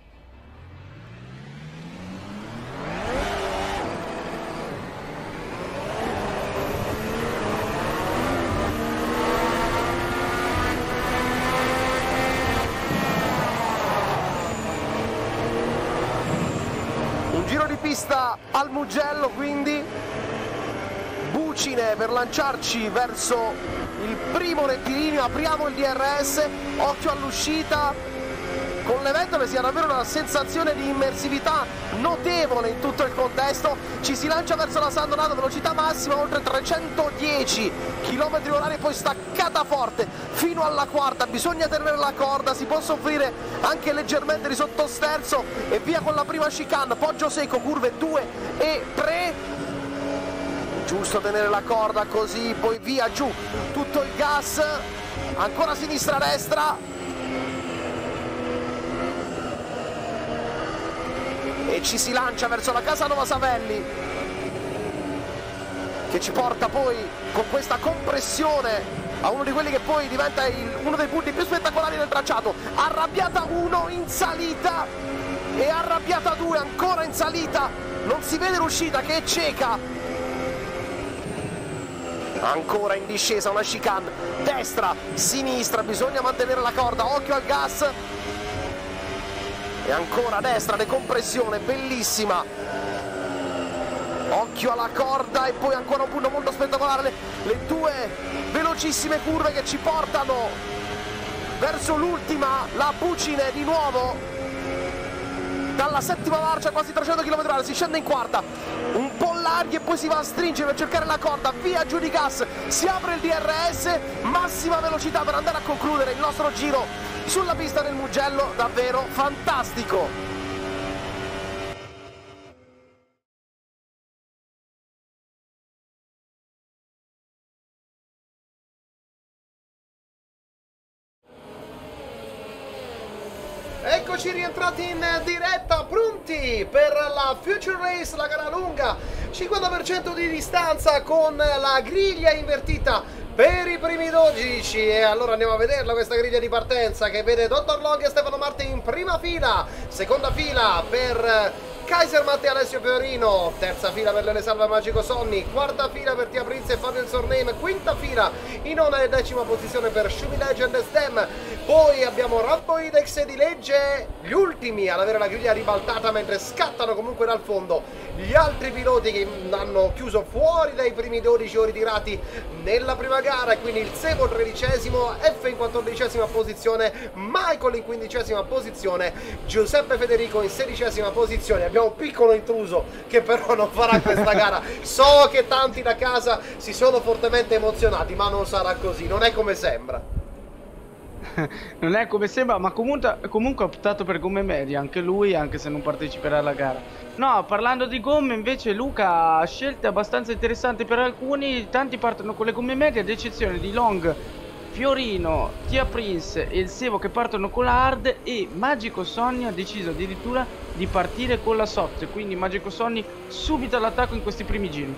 Al Mugello, quindi bucine per lanciarci verso il primo rettilineo. Apriamo il D R S, occhio all'uscita, con l'evento che sia davvero una sensazione di immersività notevole in tutto il contesto. Ci si lancia verso la San Donato, velocità massima oltre trecentodieci chilometri orari, poi staccata forte fino alla quarta, bisogna tenere la corda, si può soffrire anche leggermente di sottosterzo e via con la prima chicane, poggio secco, curve due e tre. Giusto tenere la corda così, poi via giù, tutto il gas, ancora sinistra, destra. E ci si lancia verso la Casanova Savelli, che ci porta poi con questa compressione a uno di quelli che poi diventa il, uno dei punti più spettacolari del tracciato. Arrabbiata uno in salita e arrabbiata due ancora in salita, non si vede l'uscita che è cieca. Ancora in discesa, una chicane, destra, sinistra, bisogna mantenere la corda, occhio al gas. E ancora destra, decompressione, bellissima. Occhio alla corda e poi ancora un punto molto spettacolare, le, le due velocissime curve che ci portano verso l'ultima, la Bucine di nuovo. Dalla settima marcia quasi trecento chilometri orari, si scende in quarta, un po' larghi e poi si va a stringere per cercare la corda, via giù di gas, si apre il D R S, massima velocità per andare a concludere il nostro giro sulla pista del Mugello, davvero fantastico. Eccoci rientrati in diretta, pronti per la Future Race, la gara lunga, cinquanta per cento di distanza con la griglia invertita per i primi dodici. E allora andiamo a vederla questa griglia di partenza che vede Dottor Long e Stefano Marte in prima fila, seconda fila per Kaisermatt e Alessio Fiorino, terza fila per Lele Salva e Magico Sonny, quarta fila per Tia Prinz e Fabio Zornheim, quinta fila in nona e decima posizione per Schumi Legend e Sdem. Poi abbiamo Raffo Idex e Di Legge, gli ultimi ad avere la griglia ribaltata, mentre scattano comunque dal fondo gli altri piloti che hanno chiuso fuori dai primi dodici o ritirati nella prima gara. E quindi il Sevo tredicesimo, F in quattordicesima posizione, Michael in quindicesima posizione, Giuseppe Federico in sedicesima posizione. Un piccolo intruso che però non farà questa gara. So che tanti da casa si sono fortemente emozionati, ma non sarà così, non è come sembra. Non è come sembra, ma comunque, comunque ha optato per gomme medie anche lui, anche se non parteciperà alla gara. No, parlando di gomme invece, Luca ha scelte abbastanza interessanti per alcuni. Tanti partono con le gomme medie, ad eccezione di Long, Fiorino, Tia Prinz e il Sevo che partono con la hard, e Magico Sonny ha deciso addirittura di partire con la soft, quindi Magico Sonny subito all'attacco in questi primi giri.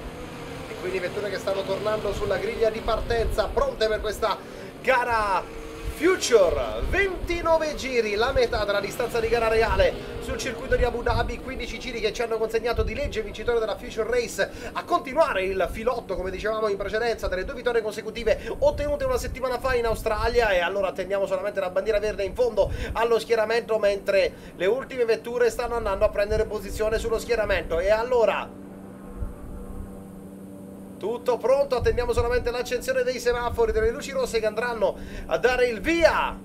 E quindi vetture che stanno tornando sulla griglia di partenza, pronte per questa gara Future. ventinove giri, la metà della distanza di gara reale sul circuito di Abu Dhabi, quindici giri che ci hanno consegnato Di Legge, vincitore della Future Race, a continuare il filotto, come dicevamo in precedenza, delle due vittorie consecutive ottenute una settimana fa in Australia. E allora teniamo solamente la bandiera verde in fondo allo schieramento, mentre le ultime vetture stanno andando a prendere posizione sullo schieramento. E allora tutto pronto, attendiamo solamente l'accensione dei semafori, delle luci rosse che andranno a dare il via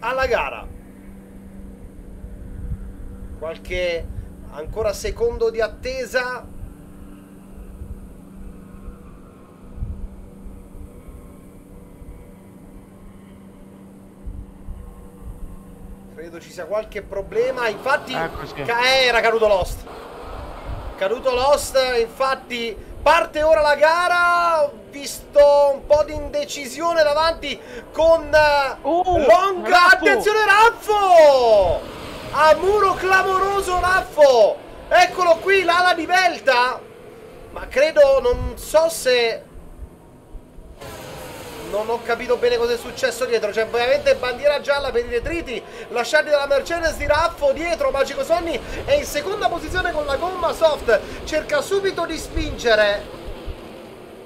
alla gara. Qualche ancora secondo di attesa. Credo ci sia qualche problema. Infatti eh, era caduto Lost. Caduto Lost, infatti parte ora la gara. Ho visto un po' di indecisione davanti con oh, Long. Raffo. Attenzione Raffo! A muro clamoroso Raffo, eccolo qui l'ala di Velta, ma credo, non so se, non ho capito bene cosa è successo dietro. C'è veramente bandiera gialla per i detriti lasciati dalla Mercedes di Raffo. Dietro Magico Sonny è in seconda posizione con la gomma soft, cerca subito di spingere.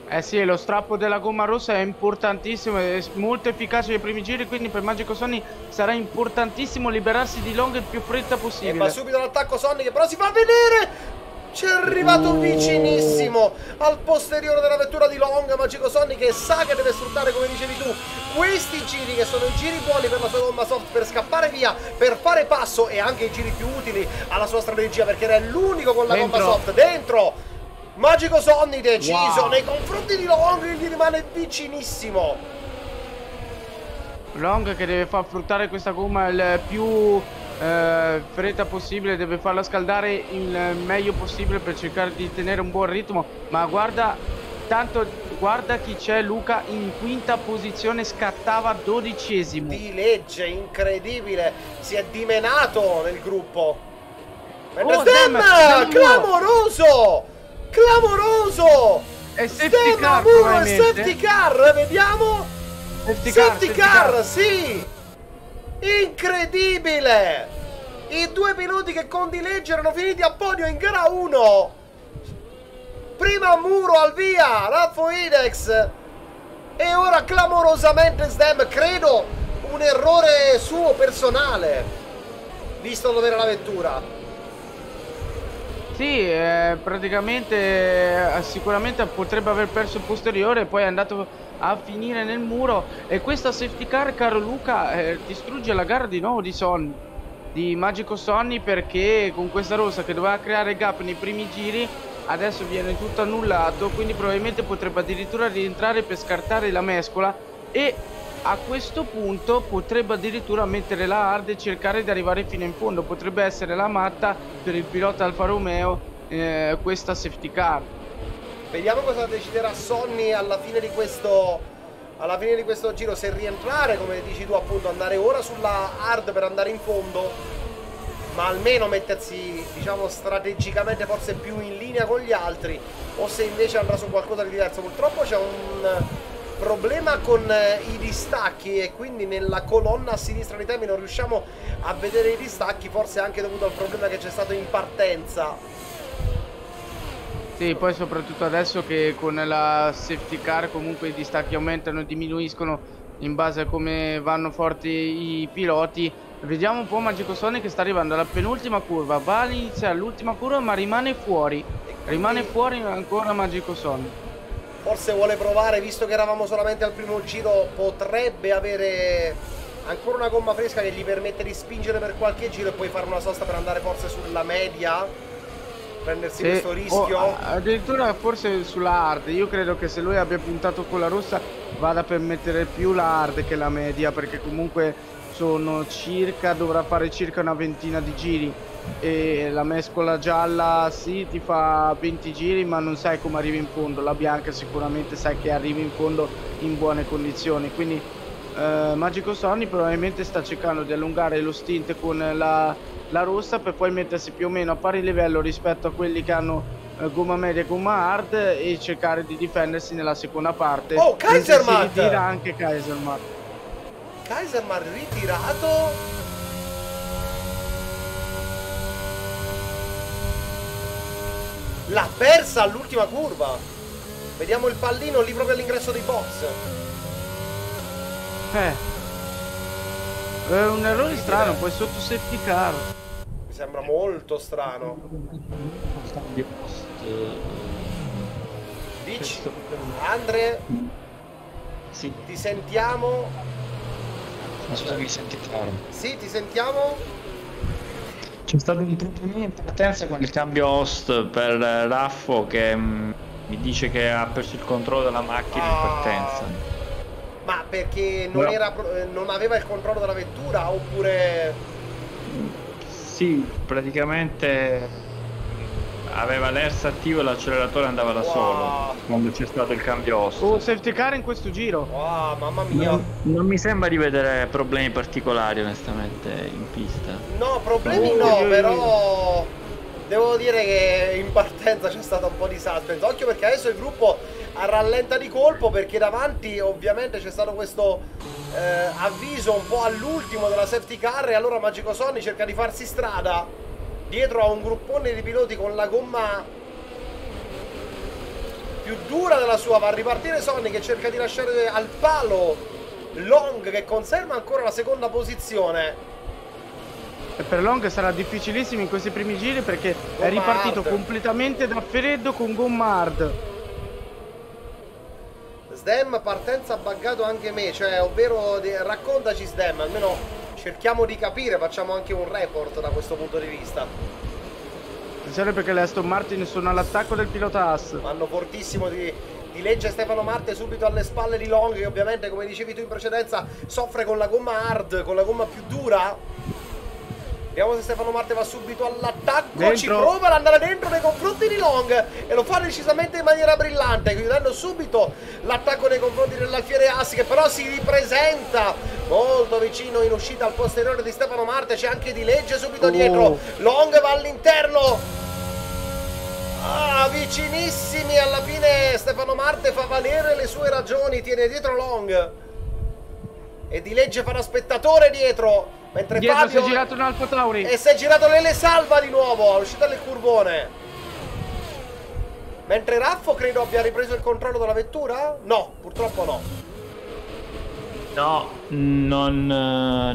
Eh sì, lo strappo della gomma rossa è importantissimo, è molto efficace nei primi giri, quindi per Magico Sonny sarà importantissimo liberarsi di Long il più fretta possibile. E va subito l'attacco Sonny, che però si fa vedere! C'è arrivato oh. vicinissimo al posteriore della vettura di Long, Magico Sonny che sa che deve sfruttare, come dicevi tu, questi giri che sono i giri buoni per la sua gomma soft per scappare via, per fare passo, e anche i giri più utili alla sua strategia, perché era l'unico con la dentro. gomma soft dentro. Magico Sonny deciso, wow, nei confronti di Long, gli rimane vicinissimo. Long che deve far fruttare questa gomma il più eh, fretta possibile, deve farla scaldare il meglio possibile per cercare di tenere un buon ritmo. Ma guarda, tanto guarda chi c'è, Luca in quinta posizione, scattava dodicesimo. Di Legge, incredibile, si è dimenato nel gruppo. Oh, Sdem, clamoroso! Clamoroso! E safety car, uno, safety car, vediamo! Safety, safety car, car, sì! Incredibile! I due piloti che con Di Legge erano finiti a podio in gara uno. Prima muro al via, Raffo Idex. E ora clamorosamente Sdem, credo un errore suo personale, visto dov'era la vettura. Sì, eh, praticamente eh, sicuramente potrebbe aver perso il posteriore, poi è andato a finire nel muro. E questa safety car, caro Luca, eh, distrugge la gara di nuovo di Sonny, di Magico Sonny, perché con questa rossa che doveva creare gap nei primi giri, adesso viene tutto annullato, quindi probabilmente potrebbe addirittura rientrare per scartare la mescola, e a questo punto potrebbe addirittura mettere la hard e cercare di arrivare fino in fondo. Potrebbe essere la matta per il pilota Alfa Romeo eh, questa safety car. Vediamo cosa deciderà Sonny alla fine di questo, alla fine di questo giro, se rientrare, come dici tu appunto, andare ora sulla hard per andare in fondo, ma almeno mettersi, diciamo, strategicamente forse più in linea con gli altri, o se invece andrà su qualcosa di diverso. Purtroppo c'è un problema con eh, i distacchi, e quindi nella colonna a sinistra di Temi non riusciamo a vedere i distacchi, forse anche dovuto al problema che c'è stato in partenza. Sì, poi soprattutto adesso che con la safety car comunque i distacchi aumentano e diminuiscono in base a come vanno forti i piloti. Vediamo un po' Magico Sonny che sta arrivando alla penultima curva, va all'inizio all'ultima curva ma rimane fuori, quindi rimane fuori ancora Magico Sonny. Forse vuole provare, visto che eravamo solamente al primo giro, potrebbe avere ancora una gomma fresca che gli permette di spingere per qualche giro e poi fare una sosta per andare forse sulla media, prendersi sì, questo rischio. O addirittura forse sulla hard. Io credo che se lui abbia puntato con la rossa vada per mettere più la hard che la media, perché comunque sono circa, dovrà fare circa una ventina di giri, e la mescola gialla sì ti fa venti giri ma non sai come arrivi in fondo, la bianca sicuramente sai che arrivi in fondo in buone condizioni. Quindi eh, Magico Sonny probabilmente sta cercando di allungare lo stint con la, la rossa per poi mettersi più o meno a pari livello rispetto a quelli che hanno eh, gomma media e gomma hard, e cercare di difendersi nella seconda parte. Oh, Kaisermatt! Si ritira anche Kaisermatt. Kaisermatt ritirato. L'ha persa all'ultima curva. Vediamo il pallino lì proprio all'ingresso dei box. Eh, è un errore sì, strano, poi sotto safety car. Mi sembra molto strano. Dici? Andre? Sì. Ti sentiamo? Scusa, mi sentite? Sì, ti sentiamo? C'è stato un problema in partenza con il cambio host per Raffo, che mh, mi dice che ha perso il controllo della macchina ah, in partenza. Ma perché non, no. era, non aveva il controllo della vettura, oppure? Sì, praticamente aveva l'E R S attivo e l'acceleratore andava da wow. solo quando c'è stato il cambio host. Oh, safety car in questo giro. Wow, mamma mia. Non, non mi sembra di vedere problemi particolari onestamente in pista. No, problemi oh, no, però devo dire che in partenza c'è stato un po' di suspense. Occhio, perché adesso il gruppo rallenta di colpo, perché davanti ovviamente c'è stato questo eh, avviso un po' all'ultimo della safety car, e allora Magico Sonny cerca di farsi strada dietro a un gruppone di piloti con la gomma più dura della sua. Va a ripartire Sonny che cerca di lasciare al palo Long, che conserva ancora la seconda posizione. Per Long sarà difficilissimo in questi primi giri, perché gomma è ripartito hard. completamente da freddo con gomma hard. Sdem, partenza buggato anche me, cioè, ovvero, raccontaci Sdem, almeno cerchiamo di capire, facciamo anche un report da questo punto di vista. Attenzione perché le Aston Martin sono all'attacco del pilota Haas. Vanno fortissimo di... Di Legge. Stefano Marte subito alle spalle di Long, che ovviamente, come dicevi tu in precedenza, soffre con la gomma hard, con la gomma più dura. Vediamo se Stefano Marte va subito all'attacco, dentro. Ci prova ad andare dentro nei confronti di Long e lo fa decisamente in maniera brillante, chiudendo subito l'attacco nei confronti dell'alfiere Haas, che però si ripresenta molto vicino in uscita al posteriore di Stefano Marte. C'è anche Di Legge subito oh. dietro, Long va all'interno. Ah, vicinissimi, alla fine Stefano Marte fa valere le sue ragioni, tiene dietro Long e Di Legge farà spettatore dietro, mentre dietro Fabio si è girato un Alfa Tauri e si è girato Lele Salva di nuovo all'uscita del curvone, mentre Raffo credo abbia ripreso il controllo della vettura? No, purtroppo no. No, non...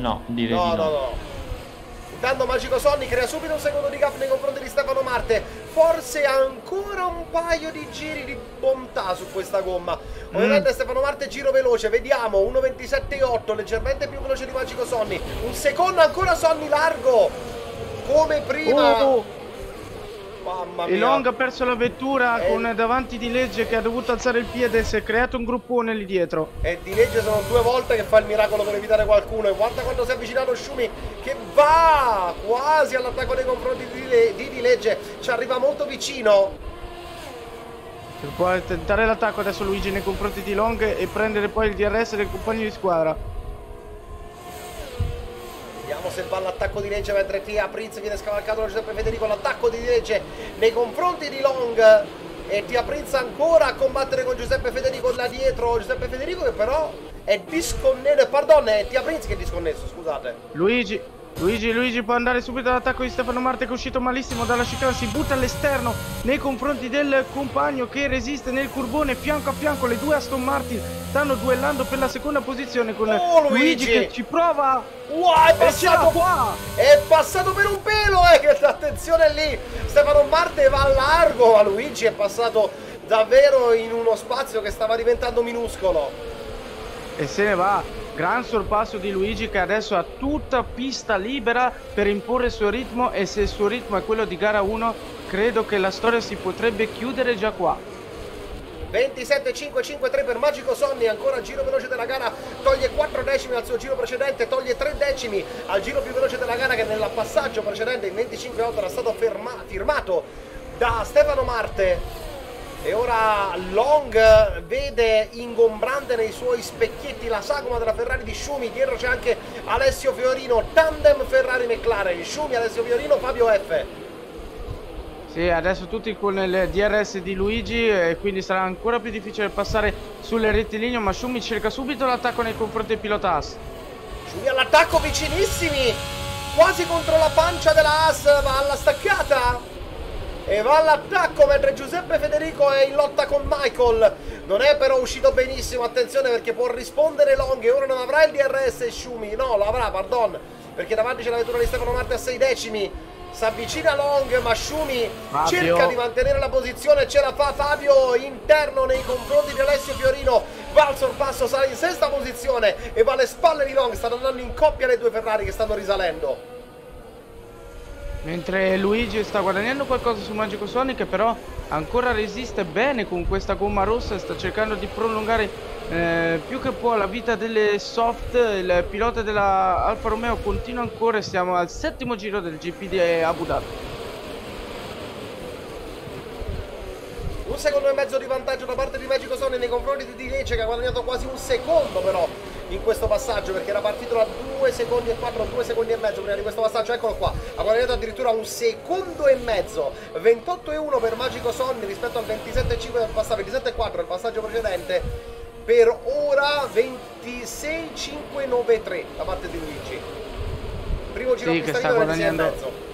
no, direi no, di no, no, no. Intanto Magico Sonny crea subito un secondo di gap nei confronti di Stefano Marte. Forse ancora un paio di giri di bontà su questa gomma. Mm. Ovviamente Stefano Marte giro veloce, vediamo, uno ventisette e otto, leggermente più veloce di Magico Sonny. Un secondo ancora Sonny largo, come prima. Oh. Mamma mia. E Long ha perso la vettura e... con davanti Di Legge che ha dovuto alzare il piede e si è creato un gruppone lì dietro. E Di Legge sono due volte che fa il miracolo per evitare qualcuno. E guarda quando si è avvicinato Schumi che va quasi all'attacco nei confronti di Di Legge. Ci arriva molto vicino. Può tentare l'attacco adesso Luigi nei confronti di Long e prendere poi il D R S del compagno di squadra. Vediamo se va all'attacco Di Legge, mentre Tia Prinz viene scavalcato da Giuseppe Federico. L'attacco di Di Legge nei confronti di Long e Tia Prinz ancora a combattere con Giuseppe Federico là dietro. Giuseppe Federico che però è disconnesso, pardon, è Tia Prinz che è disconnesso, scusate. Luigi, Luigi, Luigi può andare subito all'attacco di Stefano Marte, che è uscito malissimo dalla chicane, si butta all'esterno nei confronti del compagno che resiste nel curbone, fianco a fianco le due Aston Martin stanno duellando per la seconda posizione con oh, Luigi. Luigi che ci prova. Wow, è passato qua, è passato per un pelo, eh, che attenzione lì, Stefano Marte va a largo, ma Luigi è passato davvero in uno spazio che stava diventando minuscolo e se ne va. Gran sorpasso di Luigi che adesso ha tutta pista libera per imporre il suo ritmo, e se il suo ritmo è quello di gara uno credo che la storia si potrebbe chiudere già qua. ventisette cinque cinque tre per Magico Sonny, ancora giro veloce della gara, toglie quattro decimi al suo giro precedente, toglie tre decimi al giro più veloce della gara, che nel passaggio precedente in venticinque otto era stato ferma, firmato da Stefano Marte. E ora Long vede ingombrante nei suoi specchietti la sagoma della Ferrari di Schumi, dietro c'è anche Alessio Fiorino, tandem Ferrari McLaren, Schumi, Alessio Fiorino, Fabio F. Sì, adesso tutti con il D R S di Luigi e quindi sarà ancora più difficile passare sulle rettilinee, ma Schumi cerca subito l'attacco nei confronti del pilota Haas. Schumi all'attacco, vicinissimi, quasi contro la pancia della Haas, va alla staccata e va all'attacco, mentre Giuseppe Federico è in lotta con Michael. Non è però uscito benissimo, attenzione perché può rispondere Long e ora non avrà il D R S Schumi, no lo avrà, pardon, perché davanti c'è la vettura di Stefano Marte a sei decimi. Si avvicina Long, ma Schumi Fabio cerca di mantenere la posizione, ce la fa Fabio, interno nei confronti di Alessio Fiorino, va al sorpasso, sale in sesta posizione e va alle spalle di Long. Stanno andando in coppia le due Ferrari che stanno risalendo, mentre Luigi sta guadagnando qualcosa su Magico Sonny che però ancora resiste bene con questa gomma rossa e sta cercando di prolungare eh, più che può la vita delle soft. Il pilota della Alfa Romeo continua ancora e siamo al settimo giro del G P di Abu Dhabi. Un secondo e mezzo di vantaggio da parte di Magico Sonny nei confronti di Di Legge, che ha guadagnato quasi un secondo però in questo passaggio, perché era partito da due secondi e quattro, due secondi e mezzo prima di questo passaggio, eccolo qua, ha guadagnato addirittura un secondo e mezzo. Ventotto e uno per Magico Sonny rispetto al ventisette e cinque del passaggio, ventisette e quattro del passaggio precedente. Per ora ventisei cinque nove tre da parte di Luigi, primo giro sì, che sta guadagnando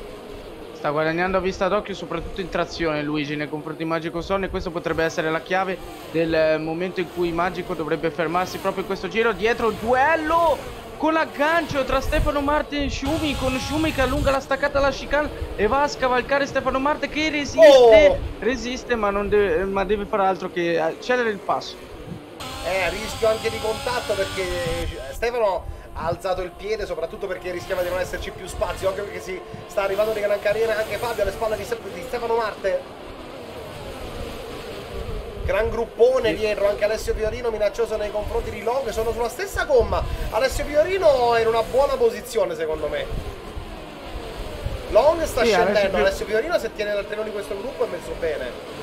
sta guadagnando a vista d'occhio, soprattutto in trazione Luigi nei confronti di Magico Sonny. Questo potrebbe essere la chiave del momento in cui Magico dovrebbe fermarsi proprio in questo giro. Dietro duello con l'aggancio tra Stefano Marte e Schumi, con Schumi che allunga la staccata alla chicane e va a scavalcare Stefano Marte che resiste, oh! resiste ma, non deve, ma deve fare altro che cedere il passo. eh, rischio anche di contatto, perché Stefano ha alzato il piede, soprattutto perché rischiava di non esserci più spazio, anche perché si sta arrivando di gran carriera anche Fabio alle spalle di, di Stefano Marte. Gran gruppone dietro, anche Alessio Fiorino minaccioso nei confronti di Long, sono sulla stessa gomma. Alessio Fiorino è in una buona posizione secondo me. Long sta sì, scendendo, Alessio, Pi... Alessio Fiorino se tiene l'altreno di questo gruppo è messo bene.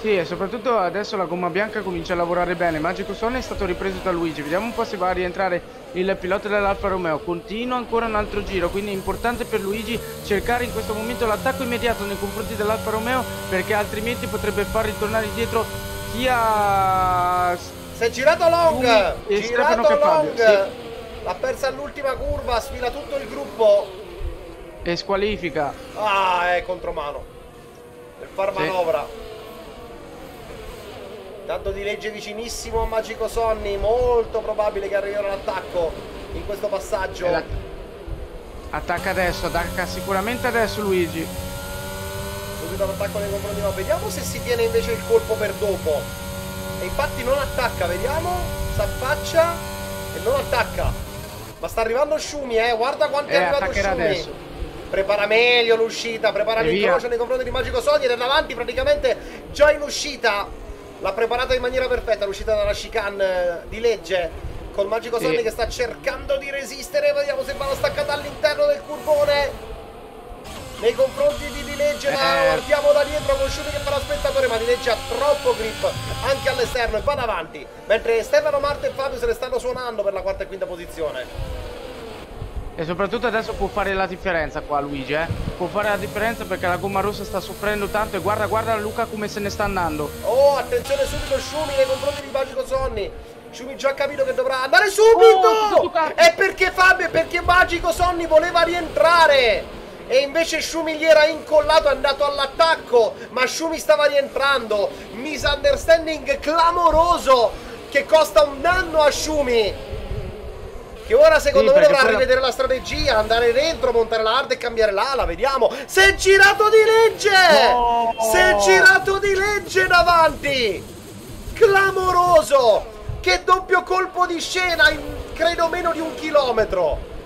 Sì, e soprattutto adesso la gomma bianca comincia a lavorare bene. Magico Sonny è stato ripreso da Luigi. Vediamo un po' se va a rientrare il pilota dell'Alfa Romeo. Continua ancora un altro giro, quindi è importante per Luigi cercare in questo momento l'attacco immediato nei confronti dell'Alfa Romeo, perché altrimenti potrebbe far ritornare indietro Tia... Si è girato Long! E girato Long! Sì. L'ha persa all'ultima curva, sfila tutto il gruppo e squalifica. Ah, è contromano per far manovra. Sì. Tanto Di Legge vicinissimo a Magico Sonny, molto probabile che arriverà l'attacco in questo passaggio. Attacca adesso, attacca sicuramente adesso Luigi. Subito l'attacco nei confronti di no. Vediamo se si tiene invece il colpo per dopo. E infatti non attacca, vediamo, s'affaccia e non attacca. Ma sta arrivando Schumi, eh, guarda quanto eh, è arrivato Schumi. Adesso. Prepara meglio l'uscita, prepara l'incrocio nei confronti di Magico Sonny ed è davanti praticamente già in uscita. L'ha preparata in maniera perfetta l'uscita dalla chicane Di Legge con Magico Sonny, sì, che sta cercando di resistere. Vediamo se va la staccata all'interno del curvone nei confronti di Di Legge, eh. ma guardiamo da dietro con Schumi che fa la spettatore, ma Di Legge ha troppo grip anche all'esterno e va davanti, mentre Stefano Marte e Fabio se le stanno suonando per la quarta e quinta posizione. E soprattutto adesso può fare la differenza qua Luigi, eh? Può fare la differenza perché la gomma rossa sta soffrendo tanto e guarda, guarda Luca come se ne sta andando. Oh, attenzione subito Schumi nei confronti di Magico Sonny. Schumi già ha capito che dovrà andare subito! Oh, è perché Fabio, è perché Magico Sonny voleva rientrare! E invece Schumi gli era incollato, è andato all'attacco, ma Schumi stava rientrando. Misunderstanding clamoroso che costa un danno a Schumi, che ora secondo sì, me dovrà rivedere la... la strategia, andare dentro, montare la hard e cambiare l'ala. Vediamo, si è girato Di Legge, no! Si è girato Di Legge davanti, clamoroso, che doppio colpo di scena in credo meno di un chilometro.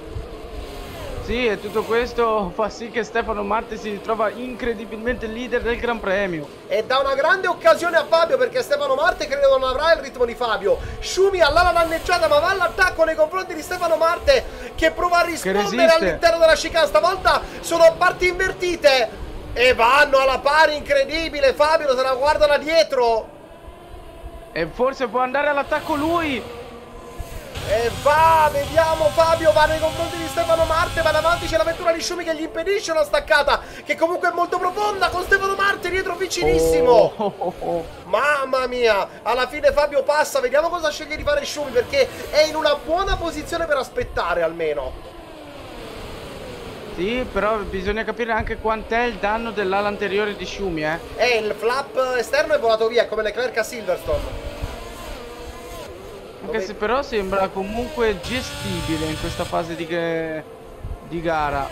Sì, e tutto questo fa sì che Stefano Marte si ritrova incredibilmente leader del Gran Premio. E dà una grande occasione a Fabio, perché Stefano Marte credo non avrà il ritmo di Fabio. Schumi ha l'ala danneggiata ma va all'attacco nei confronti di Stefano Marte, che prova a rispondere all'interno della chicane. Stavolta sono parti invertite e vanno alla pari, incredibile. Fabio se la guarda da dietro e forse può andare all'attacco lui. E va, vediamo Fabio, va nei confronti di Stefano Marte, ma davanti c'è la vettura di Schumi che gli impedisce una staccata, che comunque è molto profonda, con Stefano Marte dietro vicinissimo. Oh, oh, oh. Mamma mia, alla fine Fabio passa, vediamo cosa sceglie di fare Schumi, perché è in una buona posizione per aspettare almeno. Sì, però bisogna capire anche quant'è il danno dell'ala anteriore di Schumi, eh. E il flap esterno è volato via, come Leclerc a Silverstone. Anche se però sembra comunque gestibile in questa fase di, di gara.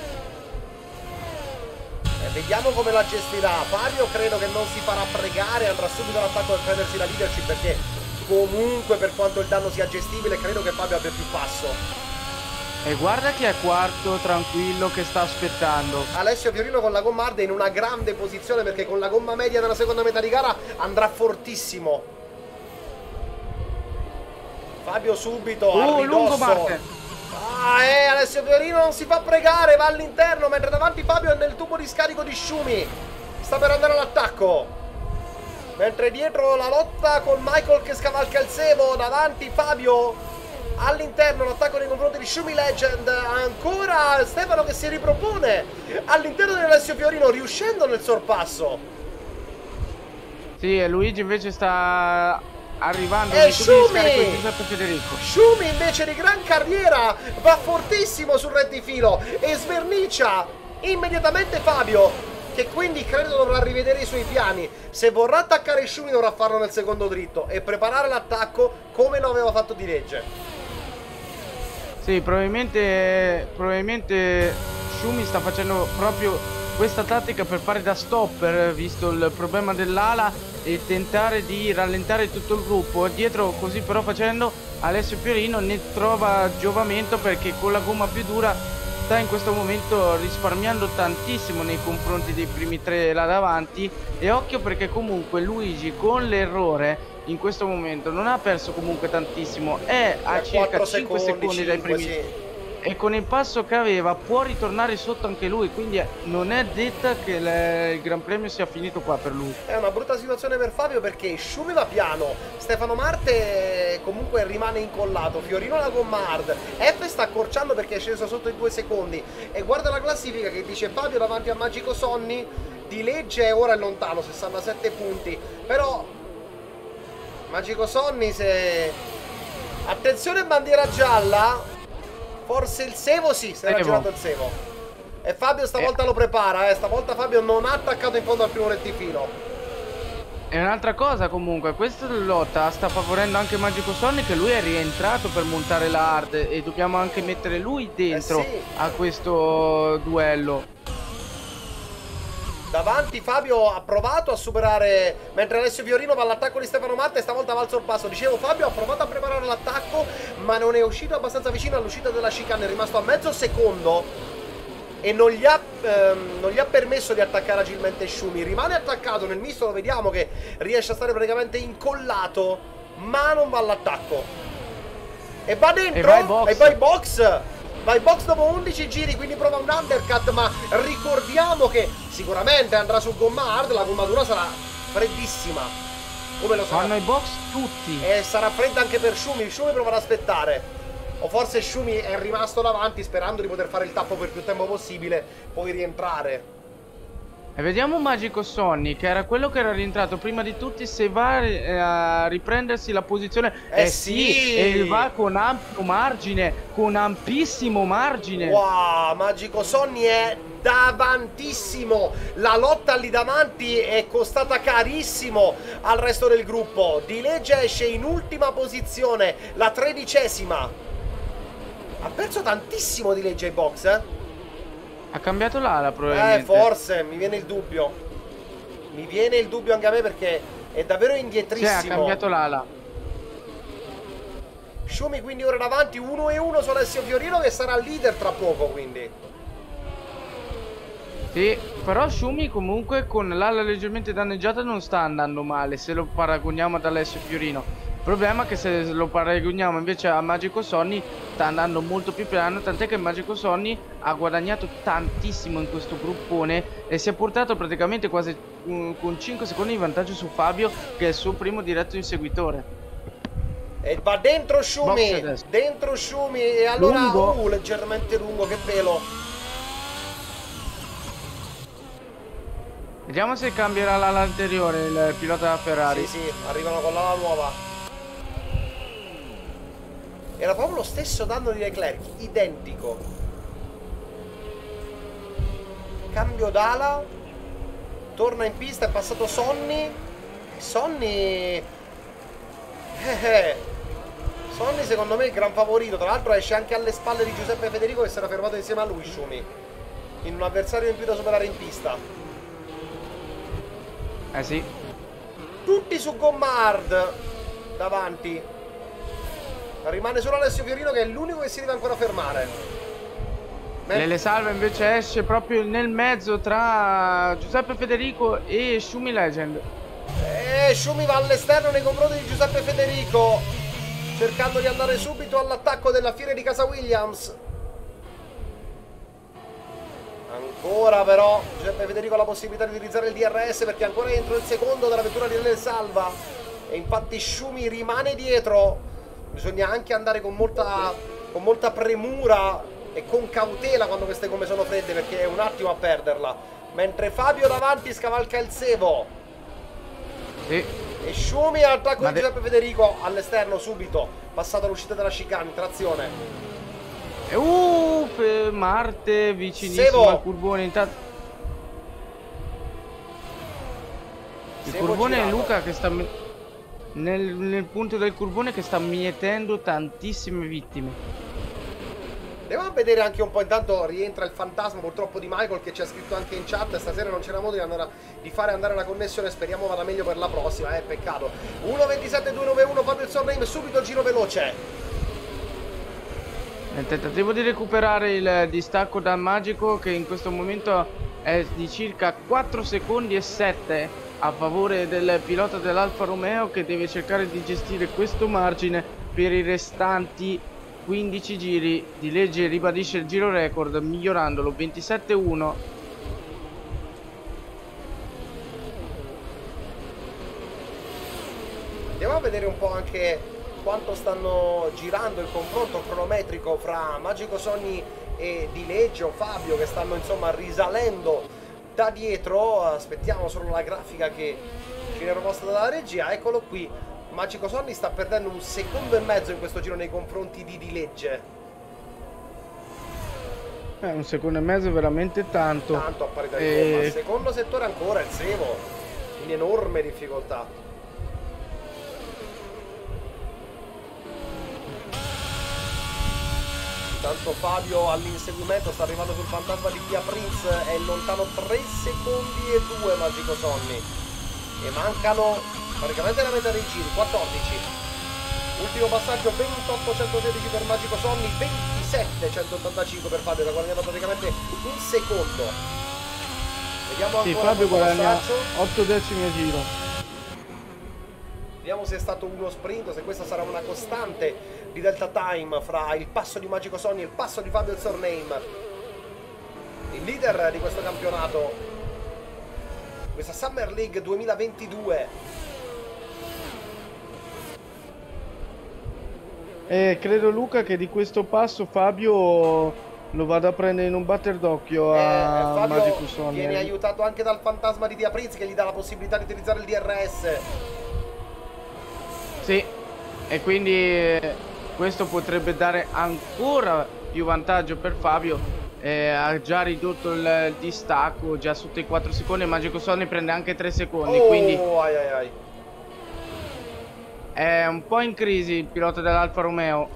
Eh, vediamo come la gestirà. Fabio credo che non si farà pregare, andrà subito all'attacco per prendersi la leadership, perché comunque per quanto il danno sia gestibile credo che Fabio abbia più passo. E guarda chi è quarto tranquillo che sta aspettando. Alessio Fiorino con la gomma hard in una grande posizione, perché con la gomma media della seconda metà di gara andrà fortissimo. Fabio subito, oh, a lungo Marte. Ah, eh, Alessio Fiorino non si fa pregare, va all'interno, mentre davanti Fabio è nel tubo di scarico di Schumi, sta per andare all'attacco, mentre dietro la lotta con Michael che scavalca il Sevo. Davanti Fabio all'interno, l'attacco nei confronti di Schumi Legend, ancora Stefano che si ripropone all'interno di Alessio Fiorino riuscendo nel sorpasso. Sì, e Luigi invece sta... arrivando e Schumi, Giuseppe Federico. Schumi invece di gran carriera va fortissimo sul rettifilo e svernicia immediatamente Fabio, che quindi credo dovrà rivedere i suoi piani. Se vorrà attaccare Schumi dovrà farlo nel secondo dritto e preparare l'attacco come lo aveva fatto Di Legge. Sì, probabilmente, probabilmente Schumi sta facendo proprio questa tattica per fare da stopper, visto il problema dell'ala, e tentare di rallentare tutto il gruppo dietro, così però facendo Alessio Fiorino ne trova giovamento perché con la gomma più dura sta in questo momento risparmiando tantissimo nei confronti dei primi tre là davanti. E occhio perché comunque Luigi con l'errore in questo momento non ha perso comunque tantissimo, è a circa cinque secondi dai primi, sì. E con il passo che aveva può ritornare sotto anche lui, quindi non è detta che le, il Gran Premio sia finito qua per lui. È una brutta situazione per Fabio perché Schumi va piano, Stefano Marte comunque rimane incollato, Fiorino la gomma hard, F sta accorciando perché è sceso sotto i due secondi e guarda la classifica che dice Fabio davanti a Magico Sonny. Di Legge ora è lontano, sessantasette punti, però Magico Sonny se... attenzione bandiera gialla. Forse il Sevo, sì, si era girato il Sevo. E Fabio stavolta eh. lo prepara, eh. Stavolta Fabio non ha attaccato in fondo al primo rettifilo. E un'altra cosa comunque, questa lotta sta favorendo anche Magico Sonny, che lui è rientrato per montare la hard e dobbiamo anche mettere lui dentro eh sì. a questo duello. Davanti Fabio ha provato a superare, mentre Alessio Fiorino va all'attacco di Stefano Marte, stavolta va al sorpasso. Dicevo, Fabio ha provato a preparare l'attacco ma non è uscito abbastanza vicino all'uscita della chicane, è rimasto a mezzo secondo e non gli ha, ehm, non gli ha permesso di attaccare agilmente Schumi. Rimane attaccato nel misto, lo vediamo che riesce a stare praticamente incollato ma non va all'attacco e va dentro e va in box. Vai box dopo undici giri, quindi prova un undercut, ma ricordiamo che sicuramente andrà su gomma hard, la gomma dura sarà freddissima. Come lo sanno i box tutti. E sarà fredda anche per Schumi, Schumi prova ad aspettare. O forse Schumi è rimasto davanti sperando di poter fare il tappo per più tempo possibile, poi rientrare. E vediamo Magico Sonny, che era quello che era rientrato prima di tutti, se va eh, a riprendersi la posizione. Eh, eh sì, sì! E va con ampio margine, con ampissimo margine. Wow, Magico Sonny è davantissimo. La lotta lì davanti è costata carissimo al resto del gruppo. Di Legge esce in ultima posizione, la tredicesima. Ha perso tantissimo Di Legge ai box, eh? Ha cambiato l'ala probabilmente. Eh forse, mi viene il dubbio. Mi viene il dubbio anche a me perché è davvero indietrissimo. Sì, ha cambiato l'ala. Schumi quindi ora davanti uno e uno su Alessio Fiorino, che sarà leader tra poco quindi. Sì, però Schumi comunque con l'ala leggermente danneggiata non sta andando male se lo paragoniamo ad Alessio Fiorino. Il problema è che se lo paragoniamo invece a Magico Sonny sta andando molto più piano, tant'è che Magico Sonny ha guadagnato tantissimo in questo gruppone e si è portato praticamente quasi um, con cinque secondi di vantaggio su Fabio, che è il suo primo diretto inseguitore. E va dentro Schumi, dentro Schumi e allora lungo. Uh, leggermente lungo, che pelo. Vediamo se cambierà l'ala anteriore il pilota della Ferrari. Sì, sì, arrivano con l'ala nuova. Era proprio lo stesso danno di Leclerc, identico. Cambio d'ala, torna in pista, è passato Sonny. Sonny... Sonny secondo me è il gran favorito, tra l'altro esce anche alle spalle di Giuseppe Federico, che si era fermato insieme a lui Schumi, in un avversario in più da superare in pista. Eh sì. Tutti su gomma hard davanti. Rimane solo Alessio Fiorino, che è l'unico che si deve ancora fermare. Lele Salva invece esce proprio nel mezzo tra Giuseppe Federico e Schumi Legend. E Schumi va all'esterno nei confronti di Giuseppe Federico, cercando di andare subito all'attacco della fiera di casa Williams. Ancora però Giuseppe Federico ha la possibilità di utilizzare il D R S, perché ancora è entro il secondo della vettura di Lele Salva. E infatti Schumi rimane dietro. Bisogna anche andare con molta, con molta premura e con cautela quando queste gomme sono fredde, perché è un attimo a perderla. Mentre Fabio davanti scavalca il Sevo. Sì. E Schumi attacca con Giuseppe Federico all'esterno subito, passata l'uscita della chicane, trazione. E uh, Marte vicinissimo Sevo. Al curbone. Intanto... Il Sevo curbone girato. È Luca che sta... Nel, nel punto del curbone, che sta mietendo tantissime vittime. Andiamo a vedere anche un po', intanto rientra il fantasma purtroppo di Michael, che ci ha scritto anche in chat, stasera non c'era modo di, andare, di fare andare la connessione, speriamo vada meglio per la prossima, eh, peccato. uno ventisette due nove uno Fabio Zornheim, subito giro veloce. Nel tentativo di recuperare il distacco da Magico, che in questo momento è di circa quattro secondi e sette a favore del pilota dell'Alfa Romeo, che deve cercare di gestire questo margine per i restanti quindici giri. Di Legge ribadisce il giro record migliorandolo ventisette uno. Andiamo a vedere un po' anche quanto stanno girando il confronto cronometrico fra Magico Sonny e Di Legge o Fabio, che stanno insomma risalendo da dietro. Aspettiamo solo la grafica che ci viene proposta dalla regia. Eccolo qui, Magico Sonny sta perdendo un secondo e mezzo in questo giro nei confronti di Di Legge. Eh, un secondo e mezzo è veramente tanto. Tanto a parità di e... gomma. Secondo settore ancora il Sevo in enorme difficoltà. Tanto Fabio all'inseguimento, sta arrivando sul fantasma di Tia Prinz, è lontano tre secondi e due Magico Sonny, e mancano praticamente la metà dei giri, quattordici. Ultimo passaggio ventotto centosedici per Magico Sonny, ventisette centottantacinque per Fabio, da guadagnare praticamente un secondo. Vediamo ancora. Sì, Fabio guadagna otto decimi a giro. Vediamo se è stato uno sprint, se questa sarà una costante di delta time fra il passo di Magico Sonny e il passo di Fabio Zornheim, il leader di questo campionato, questa Summer League duemilaventidue. E credo, Luca, che di questo passo Fabio lo vado a prendere in un batter d'occhio a eh, Magico Sonny. Viene aiutato anche dal fantasma di Tia Prinz, che gli dà la possibilità di utilizzare il D R S. Sì, e quindi questo potrebbe dare ancora più vantaggio per Fabio. eh, Ha già ridotto il distacco, già sotto i quattro secondi. Magico Sonny prende anche tre secondi, oh, quindi ai, ai, ai. È un po' in crisi il pilota dell'Alfa Romeo.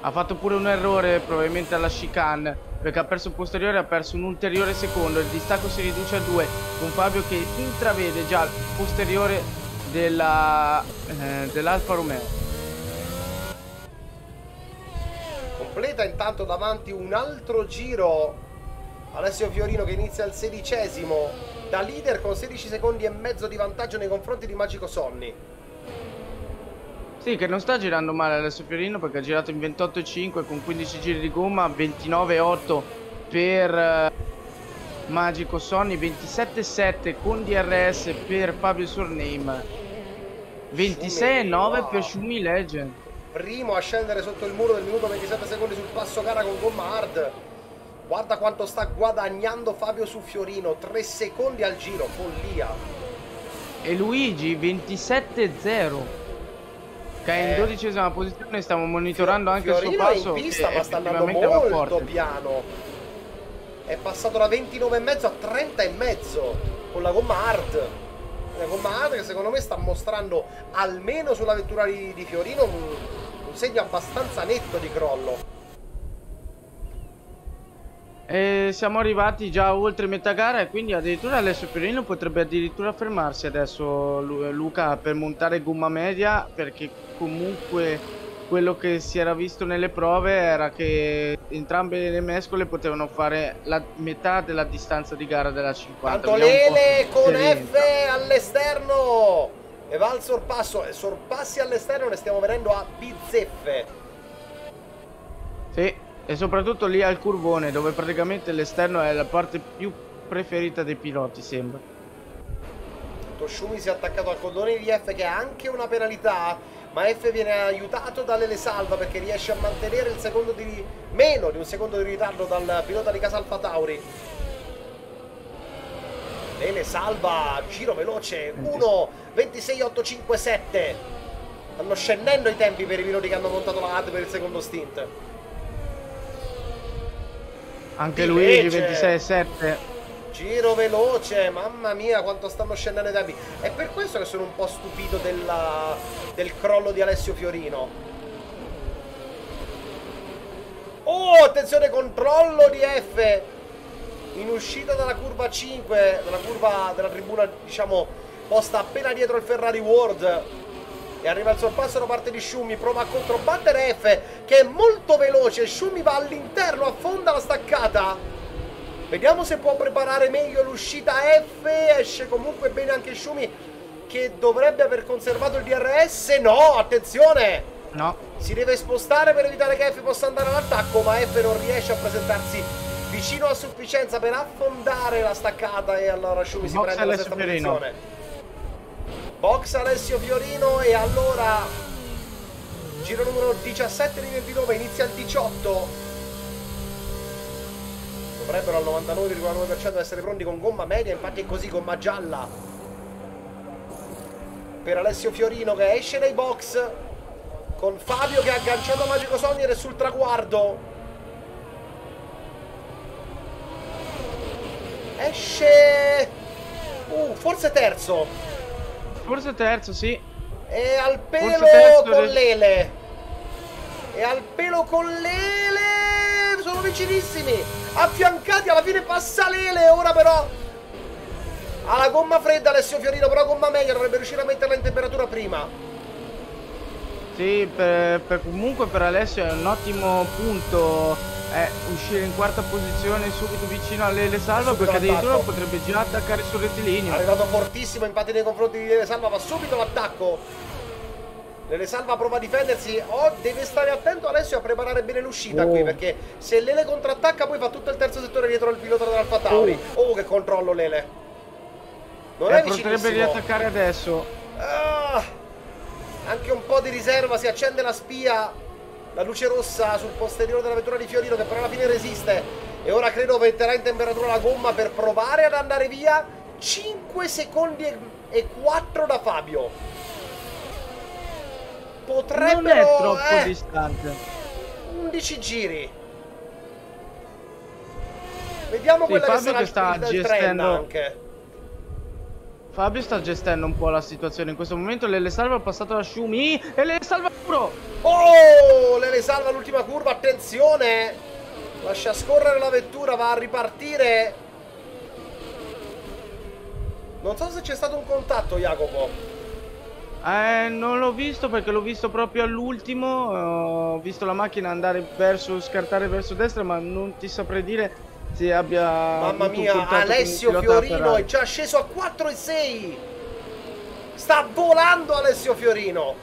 Ha fatto pure un errore probabilmente alla chicane, perché ha perso il posteriore, ha perso un ulteriore secondo. Il distacco si riduce a due, con Fabio che intravede già il posteriore della eh, dell'Alfa Romeo. Completa intanto davanti un altro giro Alessio Fiorino, che inizia al sedicesimo da leader con sedici secondi e mezzo di vantaggio nei confronti di Magico Sonny. Sì, che non sta girando male Alessio Fiorino, perché ha girato in ventotto e cinque con quindici giri di gomma, ventinove e otto per eh, Magico Sonny, ventisette e sette con D R S per Fabio Zornheim, ventisei e nove wow. per Schumi Legend, primo a scendere sotto il muro del minuto ventisette secondi sul passo gara con gomma hard. Guarda quanto sta guadagnando Fabio su Fiorino, tre secondi al giro, follia. E Luigi ventisette zero, che è in dodicesima posizione. Stiamo monitorando anche Fiorino il suo passo, è in pista, ma sta andando molto piano. È passato da ventinove e mezzo a trenta e mezzo con la gomma hard. La gomma hard che secondo me sta mostrando, almeno sulla vettura di, di Fiorino, un, un segno abbastanza netto di crollo. E siamo arrivati già oltre metà gara, e quindi addirittura Alessio Fiorino potrebbe addirittura fermarsi adesso, Luca, per montare gomma media, perché comunque quello che si era visto nelle prove era che entrambe le mescole potevano fare la metà della distanza di gara della cinquanta. Tanto Lele con F all'esterno e va al sorpasso, e sorpassi all'esterno ne stiamo venendo a bizzeffe. Sì, e soprattutto lì al curvone, dove praticamente l'esterno è la parte più preferita dei piloti, sembra. Schumi si è attaccato al cordone di F, che ha anche una penalità, ma F viene aiutato da Lele Salva, perché riesce a mantenere il secondo di meno di un secondo di ritardo dal pilota di Casalfa Tauri. Lele Salva, giro veloce uno ventisei otto cinquantasette. Stanno scendendo i tempi per i piloti che hanno montato la hard per il secondo stint. Anche Luigi ventisei sette. Giro veloce, mamma mia quanto stanno scendendo i tempi. È per questo che sono un po' stupito della, del crollo di Alessio Fiorino. Oh, attenzione, controllo di F in uscita dalla curva cinque, dalla curva della tribuna, diciamo, posta appena dietro il Ferrari World. E arriva il sorpasso da parte di Schumi, prova a controbattere F, che è molto veloce. Schumi va all'interno, affonda la staccata. Vediamo se può preparare meglio l'uscita F. Esce comunque bene anche Schumi, che dovrebbe aver conservato il D R S. No, attenzione! No. Si deve spostare per evitare che F possa andare all'attacco, ma F non riesce a presentarsi vicino a sufficienza per affondare la staccata. E allora Schumi si prende la sesta posizione. Box Alessio Fiorino. E allora giro numero diciassette di ventinove, inizia il diciotto. Dovrebbero al novantanove virgola nove per cento essere pronti con gomma media, infatti è così, gomma gialla per Alessio Fiorino, che esce dai box con Fabio che ha agganciato Magico Sonny ed è sul traguardo. Esce... Uh, forse terzo. Forse terzo, sì. E al pelo con Lele. E al pelo con Lele. Sono vicinissimi. Affiancati, alla fine passa Lele. Ora però... ha la gomma fredda Alessio Fiorino, però gomma media, dovrebbe riuscire a metterla in temperatura prima. Sì, per, per, comunque per Alessio è un ottimo punto eh, uscire in quarta posizione subito vicino a Lele Salva, perché addirittura potrebbe già attaccare sul rettilineo. È arrivato fortissimo infatti nei confronti di Lele Salva, va subito l'attacco. Lele Salva prova a difendersi, oh, deve stare attento Alessio a preparare bene l'uscita oh. qui, perché se Lele contrattacca poi fa tutto il terzo settore dietro al pilota dell'Alfa Tauri. Oh. oh, che controllo Lele. Non eh, è vicinissimo. Potrebbe riattaccare adesso. Ah. Anche un po' di riserva, si accende la spia, la luce rossa sul posteriore della vettura di Fiorino, che però alla fine resiste. E ora credo metterà in temperatura la gomma per provare ad andare via. Cinque secondi e quattro da Fabio. Potrebbero... non è troppo eh, distante. undici giri. Vediamo sì, quella Fabio che sarà che sta il gestendo... trend anche. Fabio sta gestendo un po' la situazione in questo momento. Lele Salva è passato da Schumi e Lele Salva puro. Oh, Lele Salva l'ultima curva, attenzione, lascia scorrere la vettura, va a ripartire. Non so se c'è stato un contatto, Jacopo. Eh, non l'ho visto perché l'ho visto proprio all'ultimo. Ho visto la macchina andare verso, scartare verso destra, ma non ti saprei dire. Si abbia mamma mia, Alessio Fiorino è già sceso a quattro e sei. Sta volando Alessio Fiorino.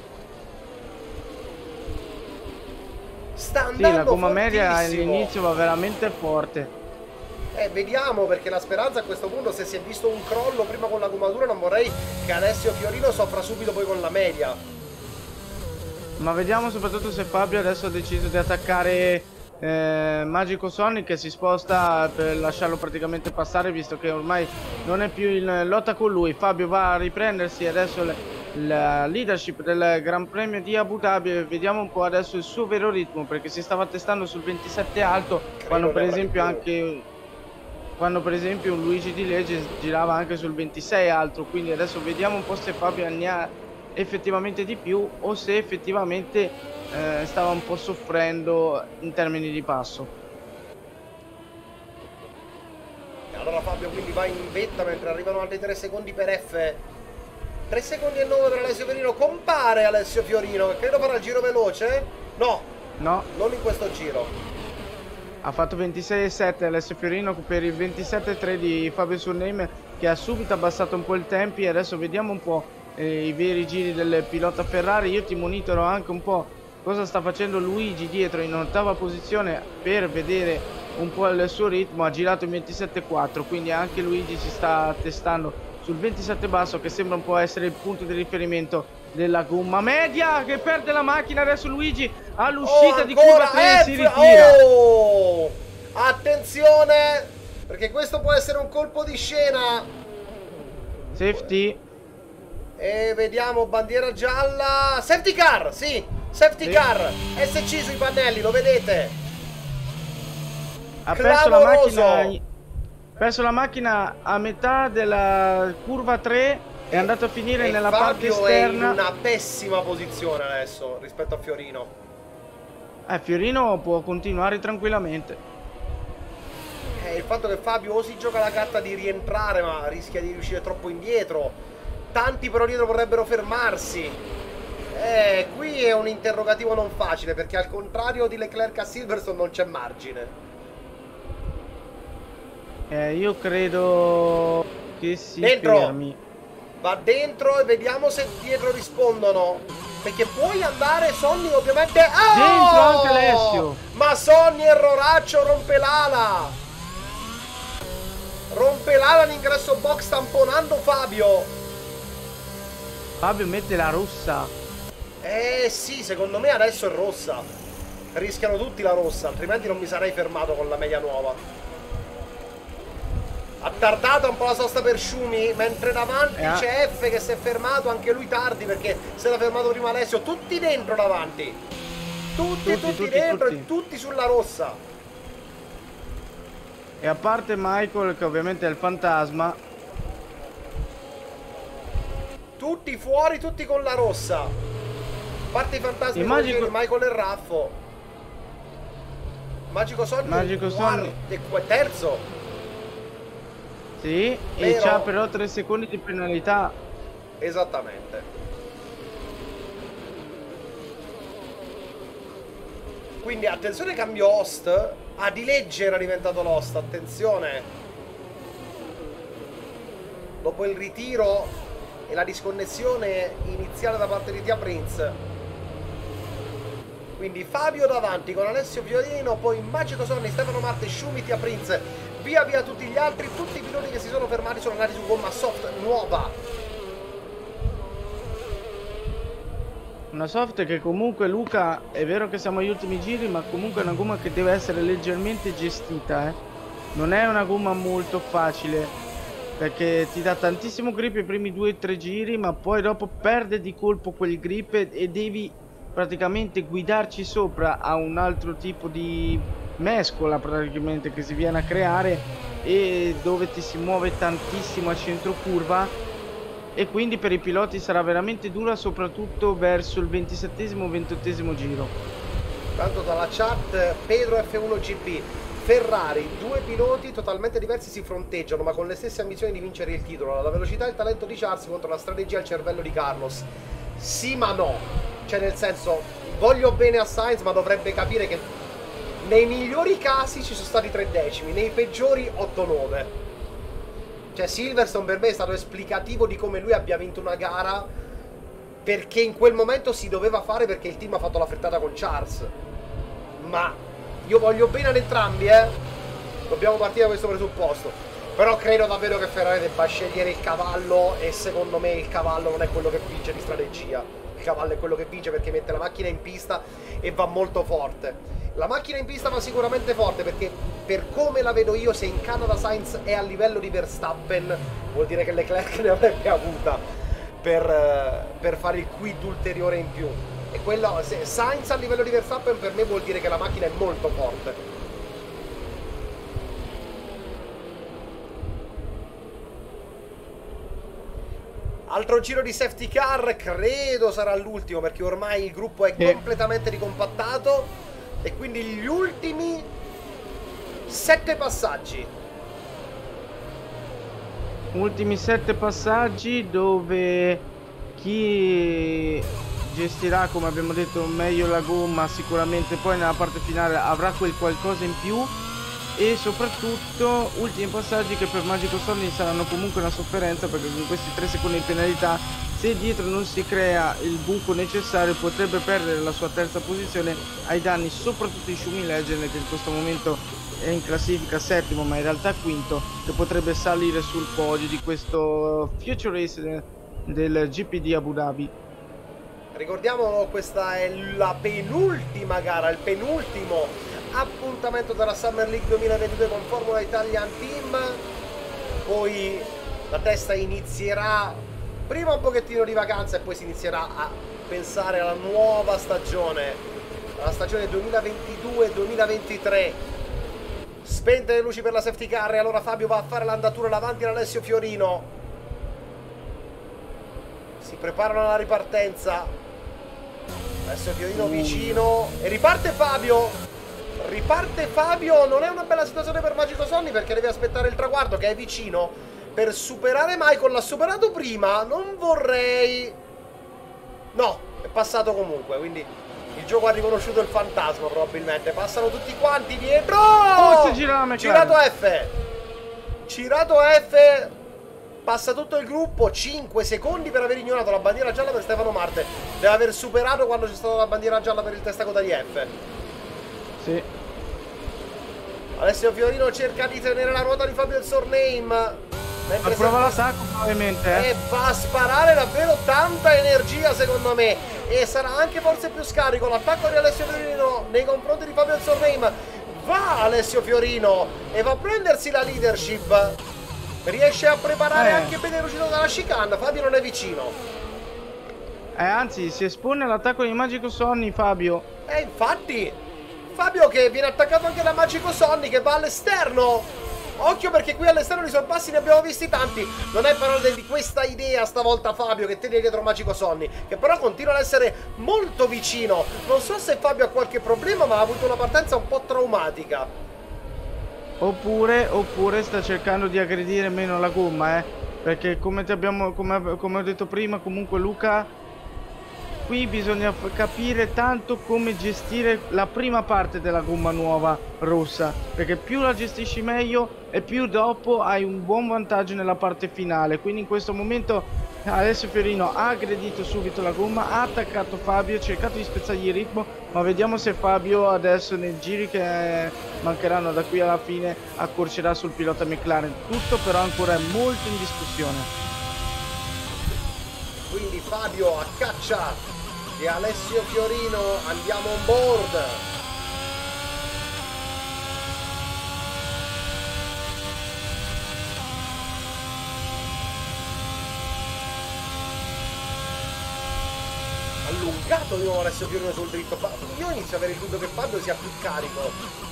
Sta andando sì, la gomma media all'inizio va veramente forte. Eh, vediamo, perché la speranza a questo punto, se si è visto un crollo prima con la gommatura, non vorrei che Alessio Fiorino soffra subito poi con la media. Ma vediamo soprattutto se Fabio adesso ha deciso di attaccare Eh, Magico Sonny, che si sposta per lasciarlo praticamente passare, visto che ormai non è più in lotta con lui. Fabio va a riprendersi adesso la leadership del Gran Premio di Abu Dhabi e vediamo un po' adesso il suo vero ritmo, perché si stava testando sul ventisette alto, quando per esempio anche quando per esempio un Luigi Di Legge girava anche sul ventisei alto. Quindi adesso vediamo un po' se Fabio ne ha effettivamente di più o se effettivamente Eh, stava un po' soffrendo in termini di passo. E allora Fabio quindi va in vetta mentre arrivano altri tre secondi per F. tre secondi e nove per Alessio Fiorino. Compare Alessio Fiorino, che credo farà il giro veloce. No, no, non in questo giro. Ha fatto ventisei e sette Alessio Fiorino per il ventisette e tre di Fabio Zornheim, che ha subito abbassato un po' i tempi. E adesso vediamo un po' i veri giri del pilota Ferrari. Io ti monitoro anche un po' cosa sta facendo Luigi dietro in ottava posizione, per vedere un po' il suo ritmo. Ha girato il ventisette e quattro, quindi anche Luigi si sta testando sul ventisette basso, che sembra un po' essere il punto di riferimento della gomma media, che perde la macchina adesso Luigi all'uscita oh, di curva tre. Si ritira. Oh, attenzione, perché questo può essere un colpo di scena. Safety. E vediamo bandiera gialla. Safety car, sì. Safety car, S C sui pannelli, lo vedete? Ha perso la, macchina, perso la macchina a metà della curva tre, è andato a finire nella Fabio parte esterna. È in una pessima posizione adesso rispetto a Fiorino. Eh, Fiorino può continuare tranquillamente. Eh, il fatto che Fabio o si gioca la carta di rientrare ma rischia di riuscire troppo indietro. Tanti però dietro vorrebbero fermarsi. Eh, qui è un interrogativo non facile, perché al contrario di Leclerc a Silverstone non c'è margine. Eh, io credo che si dentro. Fermi. Va dentro e vediamo se dietro rispondono, perché puoi andare Sonny ovviamente. Oh! Dentro anche Alessio. Ma Sonny erroraccio, rompe l'ala. Rompe l'ala all'ingresso box tamponando Fabio. Fabio mette la rossa. Eh sì, secondo me adesso è rossa. Rischiano tutti la rossa, altrimenti non mi sarei fermato con la media nuova. Ha tardato un po' la sosta per Schumi, mentre davanti eh. c'è F che si è fermato, anche lui tardi perché si era fermato prima Alessio, tutti dentro davanti, tutti, tutti, tutti, tutti dentro tutti. E tutti sulla rossa. E a parte Michael che ovviamente è il fantasma. Tutti fuori, tutti con la rossa. A parte i fantasmi, Magico... Michael e Raffo. Magico Sonny, Magico Sonny. Guarda, terzo. Sì, e c'ha però tre secondi di penalità. Esattamente. Quindi attenzione, cambio host. Ah, Di Legge era diventato l'host, attenzione. Dopo il ritiro e la disconnessione iniziale da parte di Tia Prinz. Quindi Fabio davanti con Alessio Fiorino, poi Magico Sonny, Stefano Marte, Schumi, Tia Prinz. Via via tutti gli altri, tutti i piloti che si sono fermati sono andati su gomma soft nuova. Una soft che comunque, Luca, è vero che siamo agli ultimi giri, ma comunque è una gomma che deve essere leggermente gestita. Eh. Non è una gomma molto facile, perché ti dà tantissimo grip i primi due o tre giri, ma poi dopo perde di colpo quel grip e devi praticamente guidarci sopra a un altro tipo di... mescola praticamente che si viene a creare, e dove ti si muove tantissimo a centro curva, e quindi per i piloti sarà veramente dura soprattutto verso il ventisettesimo ventottesimo giro. Tanto dalla chat Pedro F uno G P, Ferrari, due piloti totalmente diversi si fronteggiano ma con le stesse ambizioni di vincere il titolo, la velocità e il talento di Charles contro la strategia e il cervello di Carlos. Sì ma no, cioè nel senso, voglio bene a Sainz ma dovrebbe capire che nei migliori casi ci sono stati tre decimi, nei peggiori otto nove. Cioè Silverstone per me è stato esplicativo di come lui abbia vinto una gara, perché in quel momento si doveva fare, perché il team ha fatto la frittata con Charles. Ma io voglio bene ad entrambi, eh. Dobbiamo partire da questo presupposto. Però credo davvero che Ferrari debba scegliere il cavallo, e secondo me il cavallo non è quello che vince di strategia. Il cavallo è quello che vince perché mette la macchina in pista e va molto forte. La macchina in pista va sicuramente forte, perché per come la vedo io, se in Canada Sainz è a livello di Verstappen, vuol dire che Leclerc ne avrebbe avuta per, per fare il quid ulteriore in più. E quello, se Sainz a livello di Verstappen per me vuol dire che la macchina è molto forte. Altro giro di safety car, credo sarà l'ultimo perché ormai il gruppo è eh. completamente ricompattato. E quindi gli ultimi sette passaggi. Ultimi sette passaggi dove chi gestirà, come abbiamo detto, meglio la gomma sicuramente poi nella parte finale avrà quel qualcosa in più. E soprattutto ultimi passaggi che per Magico Sonny saranno comunque una sofferenza, perché con questi tre secondi di penalità, se dietro non si crea il buco necessario, potrebbe perdere la sua terza posizione ai danni soprattutto di Schumi Legend, che in questo momento è in classifica settimo ma in realtà quinto, che potrebbe salire sul podio di questo Future Race del G P di Abu Dhabi. Ricordiamo, questa è la penultima gara, il penultimo appuntamento della Summer League duemilaventidue con Formula Italian Team. Poi la testa inizierà prima un pochettino di vacanza e poi si inizierà a pensare alla nuova stagione, alla stagione duemilaventidue duemilaventitré. Spente le luci per la safety car e allora Fabio va a fare l'andatura davanti ad Alessio Fiorino. Si preparano alla ripartenza. Adesso Fiorino vicino e riparte Fabio. Riparte Fabio. Non è una bella situazione per Magico Sonny, perché deve aspettare il traguardo che è vicino per superare Michael. L'ha superato prima. Non vorrei. No, è passato comunque. Quindi il gioco ha riconosciuto il fantasma probabilmente. Passano tutti quanti dietro. Forse gira la Girato F. Girato F. Passa tutto il gruppo. Cinque secondi per aver ignorato la bandiera gialla per Stefano Marte. Deve aver superato quando c'è stata la bandiera gialla per il testacoda di F. Sì. Alessio Fiorino cerca di tenere la ruota di Fabio Zornheim. Ma prova la sacco probabilmente eh. E va a sparare davvero tanta energia secondo me. E sarà anche forse più scarico l'attacco di Alessio Fiorino nei confronti di Fabio Zornheim. Va Alessio Fiorino e va a prendersi la leadership. Riesce a preparare eh. anche bene l'uscita dalla chicane. Fabio non è vicino. Eh anzi si espone all'attacco di Magico Sonny Fabio. Eh infatti Fabio che viene attaccato anche da Magico Sonny che va all'esterno. Occhio perché qui all'esterno di sorpassi ne abbiamo visti tanti. Non è parola di questa idea stavolta Fabio che tiene dietro Magico Sonny, che però continua ad essere molto vicino. Non so se Fabio ha qualche problema, ma ha avuto una partenza un po' traumatica. Oppure, oppure sta cercando di aggredire meno la gomma eh. Perché come, ti abbiamo, come, come ho detto prima comunque Luca, qui bisogna capire tanto come gestire la prima parte della gomma nuova rossa, perché più la gestisci meglio e più dopo hai un buon vantaggio nella parte finale. Quindi in questo momento Alessio Fiorino ha aggredito subito la gomma, ha attaccato Fabio, ha cercato di spezzargli il ritmo, ma vediamo se Fabio adesso nei giri che mancheranno da qui alla fine accorcerà sul pilota McLaren. Tutto però ancora è molto in discussione. Quindi Fabio a caccia di Alessio Fiorino, andiamo on board. Allungato di nuovo Alessio Fiorino sul dritto. Io inizio a avere il dubbio che Fabio sia più carico.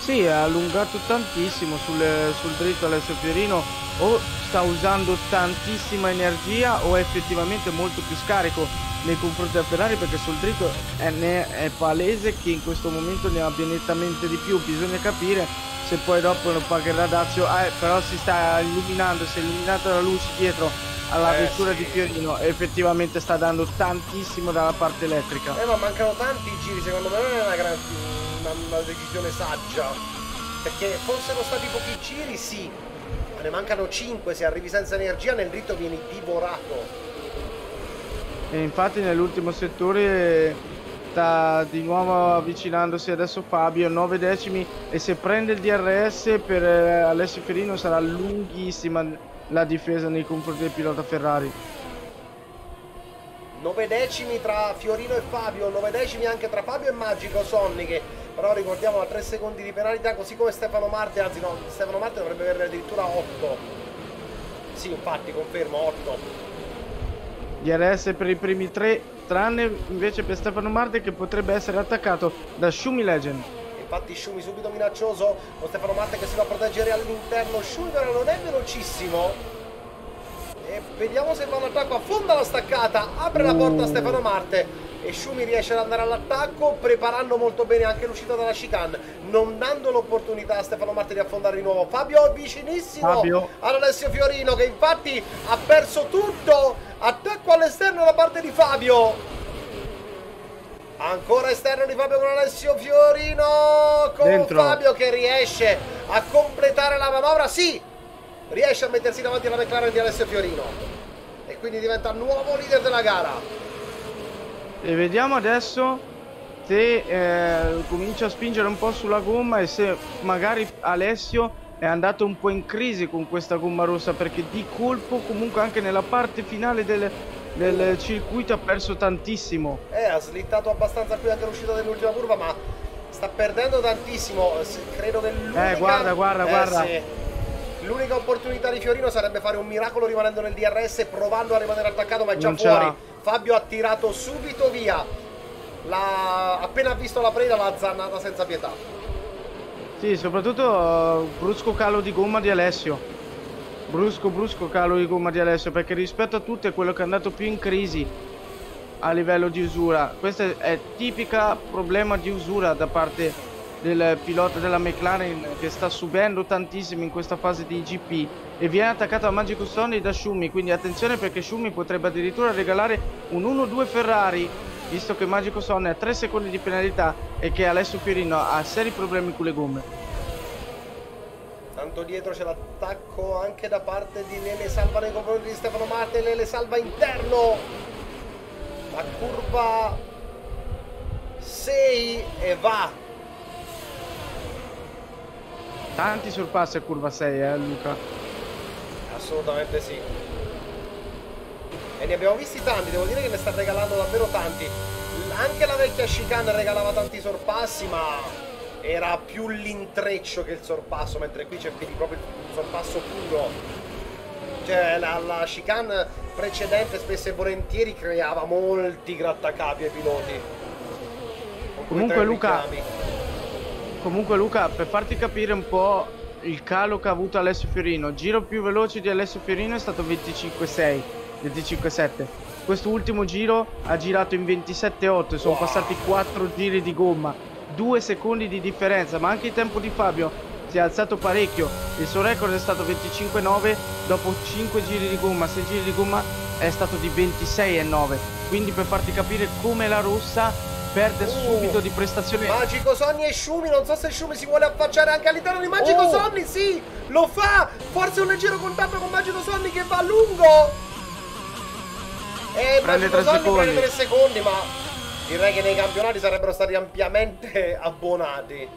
Sì, ha allungato tantissimo sul, sul dritto Alessio Fiorino. O sta usando tantissima energia o è effettivamente molto più scarico nei confronti della Ferrari, perché sul dritto è, è palese che in questo momento ne abbia nettamente di più. Bisogna capire se poi dopo lo pagherà Dazio. Eh, però si sta illuminando, si è illuminata la luce dietro alla eh, vettura sì. di Fiorino. Effettivamente sta dando tantissimo dalla parte elettrica. Eh, ma mancano tanti giri, secondo me non è una gran... una decisione saggia, perché fossero stati pochi giri sì, ma ne mancano cinque. Se arrivi senza energia nel dritto vieni divorato. E infatti nell'ultimo settore sta di nuovo avvicinandosi adesso Fabio, nove decimi, e se prende il D R S per Alessio Fiorino sarà lunghissima la difesa nei confronti del pilota Ferrari. Nove decimi tra Fiorino e Fabio, nove decimi anche tra Fabio e Magico Sonny, che però ricordiamo a tre secondi di penalità, così come Stefano Marte. Anzi no, Stefano Marte dovrebbe avere addirittura otto. Sì, infatti, confermo, otto. D R S per i primi tre, tranne invece per Stefano Marte che potrebbe essere attaccato da Schumi Legend. Infatti Schumi subito minaccioso, con Stefano Marte che si va a proteggere all'interno. Schumi però non è velocissimo. E vediamo se fa un attacco, affonda la staccata, apre la porta a Stefano Marte e Schumi riesce ad andare all'attacco preparando molto bene anche l'uscita dalla chicane, non dando l'opportunità a Stefano Marte di affondare di nuovo. Fabio è vicinissimo Fabio. ad Alessio Fiorino, che infatti ha perso tutto. Attacco all'esterno da parte di Fabio, ancora esterno di Fabio con Alessio Fiorino, con Dentro. Fabio che riesce a completare la manovra, sì! Riesce a mettersi davanti alla McLaren di Alessio Fiorino e quindi diventa nuovo leader della gara. E vediamo adesso se eh, comincia a spingere un po' sulla gomma e se magari Alessio è andato un po' in crisi con questa gomma rossa, perché di colpo comunque anche nella parte finale del, del circuito ha perso tantissimo. Eh, ha slittato abbastanza qui anche l'uscita dell'ultima curva, ma sta perdendo tantissimo. Credo che l'unica... Eh, guarda, guarda, eh, guarda. Sì. L'unica opportunità di Fiorino sarebbe fare un miracolo rimanendo nel D R S, provando a rimanere attaccato, ma è già fuori. Fabio ha tirato subito via. La... Appena visto la preda l'ha azzannata senza pietà. Sì, soprattutto uh, brusco calo di gomma di Alessio. Brusco, brusco calo di gomma di Alessio, perché rispetto a tutto è quello che è andato più in crisi. a livello di usura. Questo è tipica problema di usura da parte del pilota della McLaren, che sta subendo tantissimo in questa fase di G P, e viene attaccato a Magico Sonny da Schumi. Quindi attenzione, perché Schumi potrebbe addirittura regalare un uno due Ferrari, visto che Magico Sonny ha tre secondi di penalità e che Alessio Fiorino ha seri problemi con le gomme. Tanto dietro c'è l'attacco anche da parte di Lele Salva nei confronti di Stefano Marte. Lele Salva interno, la curva sei e va. Tanti sorpassi a curva sei, eh Luca? Assolutamente sì. E ne abbiamo visti tanti, devo dire che ne sta regalando davvero tanti. Anche la vecchia chicane regalava tanti sorpassi, ma era più l'intreccio che il sorpasso, mentre qui c'è proprio il sorpasso puro. Cioè la, la chicane precedente spesso e volentieri creava molti grattacapi ai piloti. Comunque Luca, comunque Luca, per farti capire un po' il calo che ha avuto Alessio Fiorino, giro più veloce di Alessio Fiorino è stato venticinque sei, venticinque sette. Quest'ultimo giro ha girato in ventisette otto, sono wow. passati quattro giri di gomma, due secondi di differenza, ma anche il tempo di Fabio si è alzato parecchio. Il suo record è stato venticinque nove, dopo cinque giri di gomma, sei giri di gomma è stato di ventisei nove. Quindi per farti capire come la rossa perde uh, subito di prestazione. Magico Sonny e Schumi, non so se Schumi si vuole affacciare anche all'interno di Magico uh. Sonny, sì, lo fa, forse un leggero contatto con Magico Sonny che va lungo e prende Magico Sonny secondi. Prende tre secondi, ma direi che nei campionati sarebbero stati ampiamente abbonati.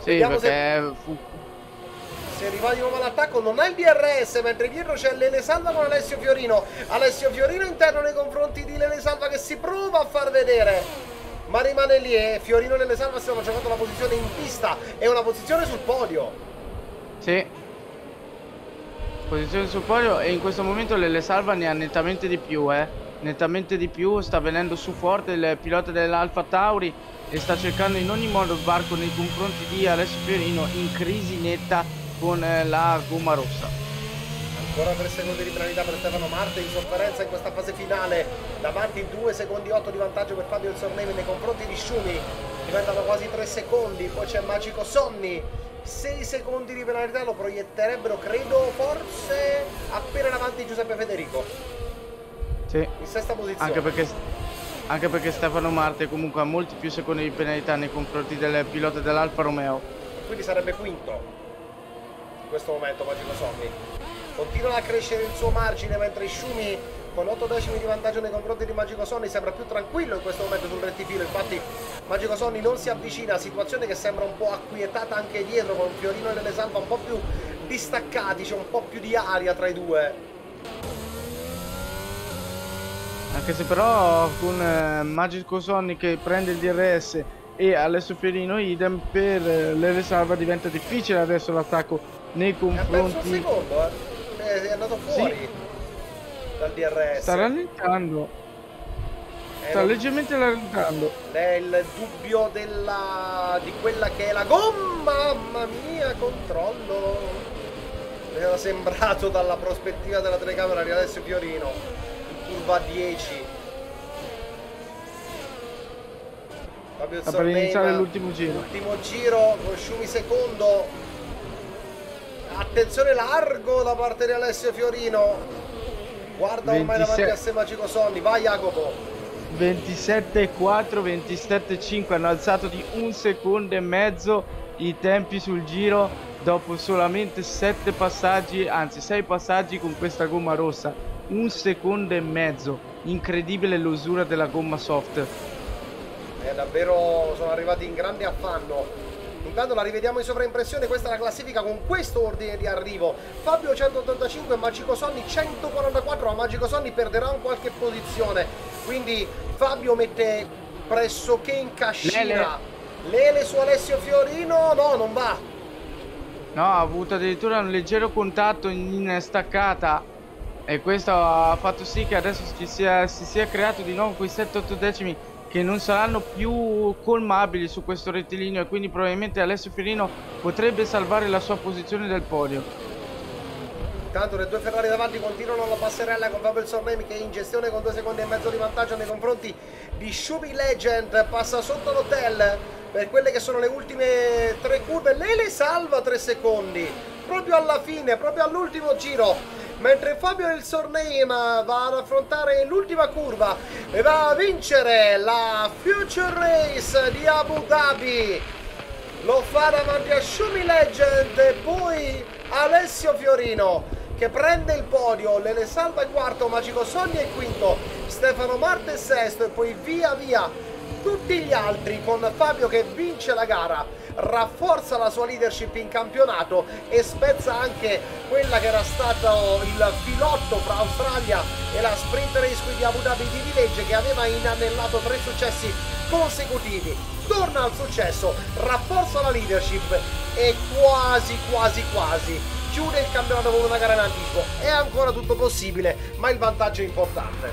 Sì, vediamo perché se... fu... se arriva di nuovo all'attacco. Non ha il D R S, mentre dietro c'è Lele Salva con Alessio Fiorino. Alessio Fiorino interno nei confronti di Lele Salva, che si prova a far vedere, ma rimane lì. E Fiorino e Lele Salva stanno giocando una posizione in pista e una posizione sul podio. Sì, posizione sul podio. E in questo momento Lele Salva ne ha nettamente di più, eh nettamente di più, sta venendo su forte il pilota dell'Alfa Tauri e sta cercando in ogni modo sbarco nei confronti di Alessio Fiorino, in crisi netta con la gomma rossa. Ancora tre secondi di penalità per Stefano Marte, in sofferenza in questa fase finale, davanti due secondi otto di vantaggio per Fabio Zornheim nei confronti di Schumi, diventano quasi tre secondi. Poi c'è Magico Sonny, sei secondi di penalità lo proietterebbero, credo, forse appena davanti Giuseppe Federico. Sì. In sesta posizione. Anche perché, anche perché Stefano Marte comunque ha molti più secondi di penalità nei confronti del pilota dell'Alfa Romeo. Quindi sarebbe quinto in questo momento Magico Sonny. Continua a crescere il suo margine, mentre Schumi con otto decimi di vantaggio nei confronti di Magico Sonny sembra più tranquillo in questo momento sul rettifilo. Infatti Magico Sonny non si avvicina, situazione che sembra un po' acquietata anche dietro, con Fiorino e Lele Salva un po' più distaccati, c'è cioè un po' più di aria tra i due. Anche se però con eh, Magico Sonny che prende il D R S e Alessio Fiorino idem, per eh, Lele Salva diventa difficile adesso l'attacco nei confronti. È un secondo, eh. è andato fuori sì. dal D R S. Sta rallentando, eh, sta leggermente rallentando. È il dubbio della... di quella che è la gomma, mamma mia, controllo. Mi era sembrato dalla prospettiva della telecamera di Alessio Fiorino. Curva dieci, Fabio Zornheim per iniziare l'ultimo giro. L'ultimo giro con Schumi secondo. Attenzione largo da parte di Alessio Fiorino. Guarda ormai ventisette... davanti a sé Magico Sonny. Vai Jacopo. ventisette quattro, ventisette cinque, hanno alzato di un secondo e mezzo i tempi sul giro dopo solamente sette passaggi, anzi sei passaggi con questa gomma rossa. Un secondo e mezzo, incredibile l'usura della gomma soft. È davvero, sono arrivati in grande affanno. Intanto la rivediamo in sovraimpressione, questa è la classifica con questo ordine di arrivo. Fabio centottantacinque, Magico Sonny centoquarantaquattro, ma Magico Sonny perderà un qualche posizione. Quindi Fabio mette pressoché in cascina. Lele, Lele su Alessio Fiorino, no, non va. No, ha avuto addirittura un leggero contatto in staccata. E questo ha fatto sì che adesso ci sia, si sia creato di nuovo quei sette otto decimi che non saranno più colmabili su questo rettilineo, e quindi probabilmente Alessio Fiorino potrebbe salvare la sua posizione del podio. Intanto le due Ferrari davanti continuano la passerella con Fabio Zornheim che è in gestione con due secondi e mezzo di vantaggio nei confronti di Schumi Legend. Passa sotto l'hotel per quelle che sono le ultime tre curve. Lele Salva tre secondi proprio alla fine, proprio all'ultimo giro, mentre Fabio il Zornheim va ad affrontare l'ultima curva e va a vincere la Future Race di Abu Dhabi. Lo fa davanti a Schumi Legend e poi Alessio Fiorino che prende il podio. Lele Salva è quarto, Magico Sonny è quinto, Stefano Marte è sesto e poi via via tutti gli altri, con Fabio che vince la gara, rafforza la sua leadership in campionato e spezza anche quella che era stato il filotto fra Australia e la sprint race qui di Abu Dhabi di Di Legge, che aveva inanellato tre successi consecutivi. Torna al successo, rafforza la leadership e quasi quasi quasi chiude il campionato con una gara in anticipo. È ancora tutto possibile, ma il vantaggio è importante.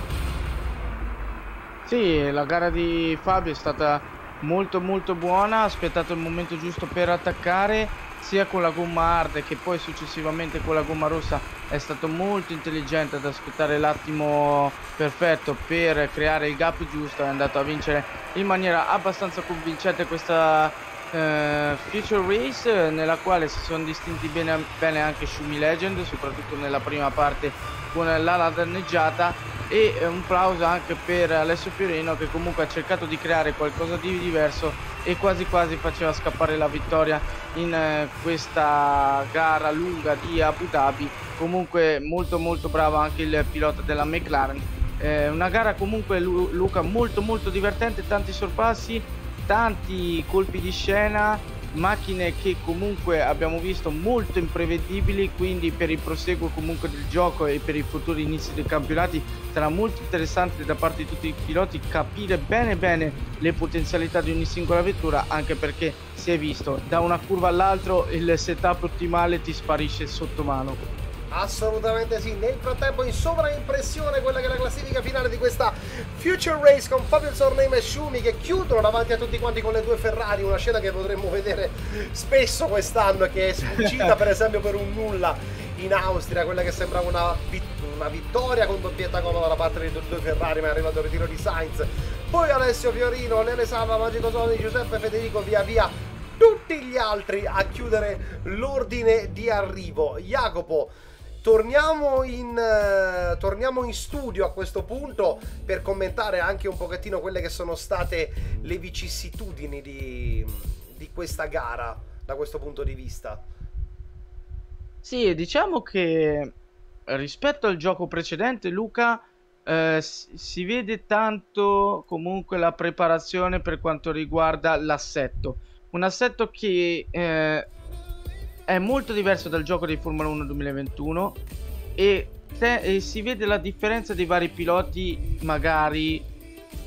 Sì, la gara di Fabio è stata molto molto buona, ha aspettato il momento giusto per attaccare sia con la gomma hard che poi successivamente con la gomma rossa. È stato molto intelligente ad aspettare l'attimo perfetto per creare il gap giusto, è andato a vincere in maniera abbastanza convincente questa eh, Future Race, nella quale si sono distinti bene, bene anche Schumi Legend, soprattutto nella prima parte con l'ala danneggiata. E un plauso anche per Alessio Fiorino, che comunque ha cercato di creare qualcosa di diverso e quasi quasi faceva scappare la vittoria in questa gara lunga di Abu Dhabi. Comunque molto molto bravo anche il pilota della McLaren. Eh, una gara comunque, Luca, molto molto divertente, tanti sorpassi, tanti colpi di scena, macchine che comunque abbiamo visto molto imprevedibili, quindi per il proseguo comunque del gioco e per i futuri inizi dei campionati sarà molto interessante da parte di tutti i piloti capire bene bene le potenzialità di ogni singola vettura, anche perché si è visto da una curva all'altra il setup ottimale ti sparisce sotto mano. Assolutamente sì. Nel frattempo in sovraimpressione quella che è la classifica finale di questa Future Race, con Fabio Zornheim e Schumi che chiudono davanti a tutti quanti con le due Ferrari, una scena che potremmo vedere spesso quest'anno, che è sfuggita per esempio per un nulla in Austria, quella che sembrava una, vit una vittoria con doppietta comoda da parte dei due Ferrari, ma è arrivato il ritiro di Sainz. Poi Alessio Fiorino, Lele Salva, Magico Sonny, Giuseppe Federico, via via tutti gli altri a chiudere l'ordine di arrivo. Jacopo, Torniamo in, eh, torniamo in studio a questo punto per commentare anche un pochettino quelle che sono state le vicissitudini di, di questa gara da questo punto di vista. Sì, diciamo che rispetto al gioco precedente, Luca, eh, si vede tanto comunque la preparazione per quanto riguarda l'assetto. Un assetto che... Eh, è molto diverso dal gioco di Formula uno duemilaventuno e, e si vede la differenza dei vari piloti magari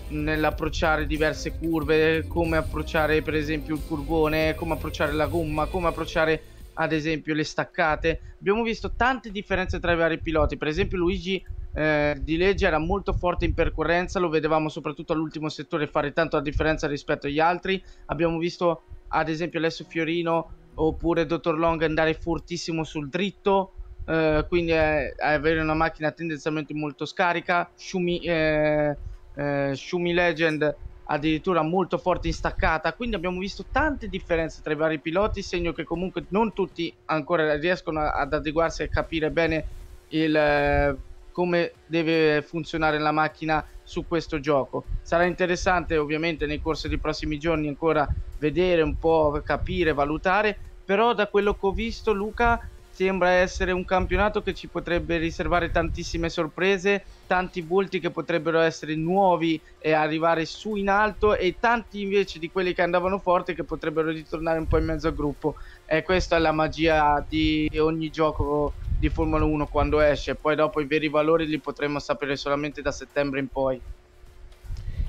nell'approcciare diverse curve, come approcciare per esempio il curvone, come approcciare la gomma, come approcciare ad esempio le staccate. Abbiamo visto tante differenze tra i vari piloti. Per esempio Luigi eh, Di Legge era molto forte in percorrenza, lo vedevamo soprattutto all'ultimo settore fare tanto la differenza rispetto agli altri. Abbiamo visto ad esempio Alessio Fiorino oppure dottor Long andare fortissimo sul dritto, eh, quindi è, è avere una macchina tendenzialmente molto scarica. Schumi, eh, eh, Schumi Legend addirittura molto forte in staccata, quindi abbiamo visto tante differenze tra i vari piloti, segno che comunque non tutti ancora riescono ad adeguarsi e capire bene il, eh, come deve funzionare la macchina su questo gioco. Sarà interessante ovviamente nei corsi dei prossimi giorni ancora vedere un po', capire, valutare, però da quello che ho visto, Luca, sembra essere un campionato che ci potrebbe riservare tantissime sorprese, tanti volti che potrebbero essere nuovi e arrivare su in alto e tanti invece di quelli che andavano forti che potrebbero ritornare un po' in mezzo al gruppo. E questa è la magia di ogni gioco di Formula uno quando esce, poi dopo i veri valori li potremo sapere solamente da settembre in poi.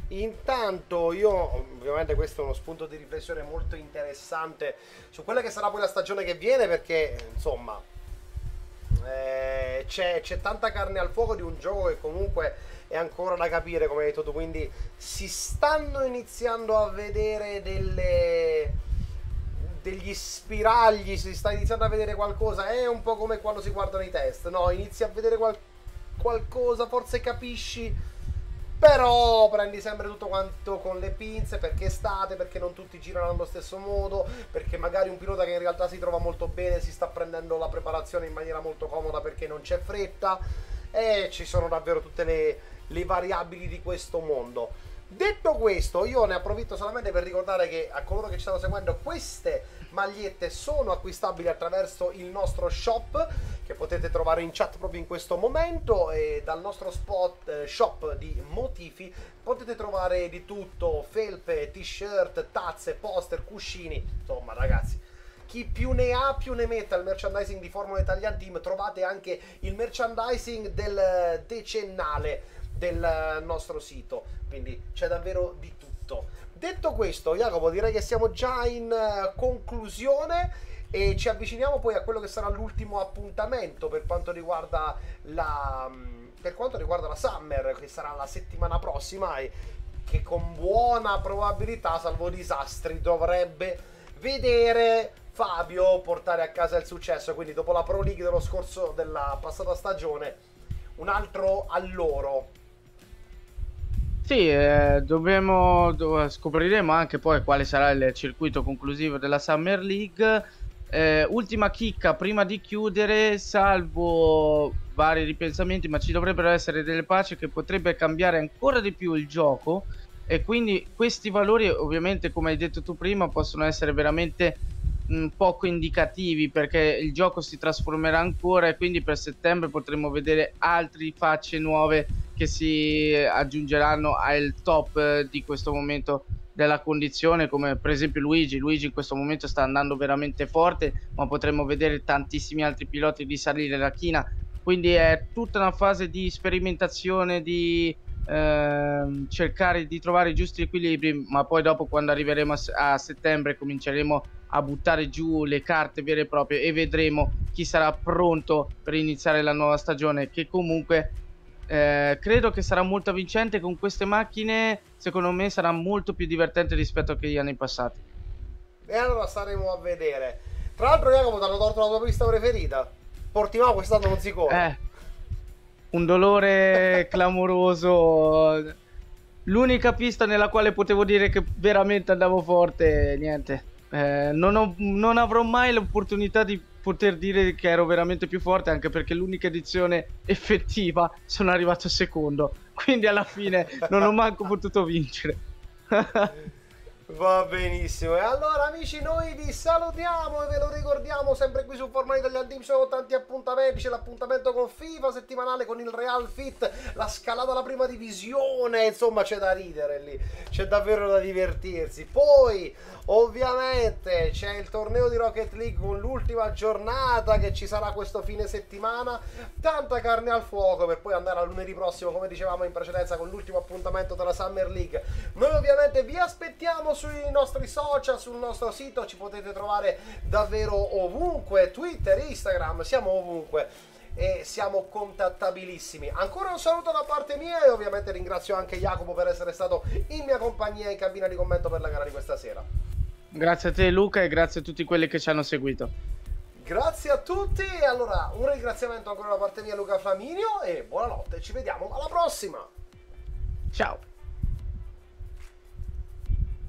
Intanto io, ovviamente questo è uno spunto di riflessione molto interessante su quella che sarà poi la stagione che viene, perché insomma eh, c'è tanta carne al fuoco di un gioco che comunque è ancora da capire, come hai detto tu, quindi si stanno iniziando a vedere delle... degli spiragli, si sta iniziando a vedere qualcosa. È un po' come quando si guardano i test, no? Inizi a vedere qual qualcosa, forse capisci, però prendi sempre tutto quanto con le pinze, perché è estate, perché non tutti girano allo stesso modo, perché magari un pilota che in realtà si trova molto bene si sta prendendo la preparazione in maniera molto comoda perché non c'è fretta, e ci sono davvero tutte le, le variabili di questo mondo. Detto questo, io ne approfitto solamente per ricordare che a coloro che ci stanno seguendo, queste magliette sono acquistabili attraverso il nostro shop, che potete trovare in chat proprio in questo momento, e dal nostro spot, eh, shop di Motifi potete trovare di tutto: felpe, t-shirt, tazze, poster, cuscini, insomma ragazzi, chi più ne ha più ne metta. Il merchandising di Formula Italian Team, trovate anche il merchandising del decennale del nostro sito, quindi c'è davvero di tutto. Detto questo, Jacopo, direi che siamo già in conclusione e ci avviciniamo poi a quello che sarà l'ultimo appuntamento per quanto riguarda la per quanto riguarda la Summer, che sarà la settimana prossima e che con buona probabilità, salvo disastri, dovrebbe vedere Fabio portare a casa il successo. Quindi dopo la Pro League dello scorso della passata stagione, un altro alloro. Sì, eh, dobbiamo, do, scopriremo anche poi quale sarà il circuito conclusivo della Summer League. Eh, ultima chicca prima di chiudere, salvo vari ripensamenti, ma ci dovrebbero essere delle patch che potrebbe cambiare ancora di più il gioco, e quindi questi valori, ovviamente, come hai detto tu prima, possono essere veramente mh, poco indicativi, perché il gioco si trasformerà ancora, e quindi per settembre potremo vedere altre facce nuove che si aggiungeranno al top eh, di questo momento della condizione, come per esempio Luigi. Luigi in questo momento sta andando veramente forte, ma potremo vedere tantissimi altri piloti risalire la china, quindi è tutta una fase di sperimentazione, di eh, cercare di trovare i giusti equilibri, ma poi dopo, quando arriveremo a, a settembre, cominceremo a buttare giù le carte vere e proprie e vedremo chi sarà pronto per iniziare la nuova stagione, che comunque Eh, credo che sarà molto vincente. Con queste macchine, secondo me, sarà molto più divertente rispetto a che gli anni passati. E allora staremo a vedere. Tra l'altro, Jacopo, ti hanno tolto la tua pista preferita. Portimao quest'anno non si corre. Eh, un dolore clamoroso. L'unica pista nella quale potevo dire che veramente andavo forte, niente. Eh, non, ho, non avrò mai l'opportunità di poter dire che ero veramente più forte, anche perché l'unica edizione effettiva sono arrivato secondo, quindi alla fine non ho manco potuto vincere. Va benissimo, e allora amici, noi vi salutiamo e ve lo ricordiamo sempre qui su Formula Italian Team. Sono tanti appuntamenti, c'è l'appuntamento con FIFA settimanale, con il Real Fit, la scalata alla prima divisione, insomma c'è da ridere lì, c'è davvero da divertirsi. Poi ovviamente c'è il torneo di Rocket League con l'ultima giornata che ci sarà questo fine settimana, tanta carne al fuoco per poi andare a lunedì prossimo, come dicevamo in precedenza, con l'ultimo appuntamento della Summer League. Noi ovviamente vi aspettiamo sui nostri social, sul nostro sito, ci potete trovare davvero ovunque, Twitter, Instagram, siamo ovunque e siamo contattabilissimi. Ancora un saluto da parte mia e ovviamente ringrazio anche Jacopo per essere stato in mia compagnia in cabina di commento per la gara di questa sera. Grazie a te Luca e grazie a tutti quelli che ci hanno seguito. Grazie a tutti, e allora un ringraziamento ancora da parte mia Luca Flaminio, e buonanotte, ci vediamo alla prossima. Ciao.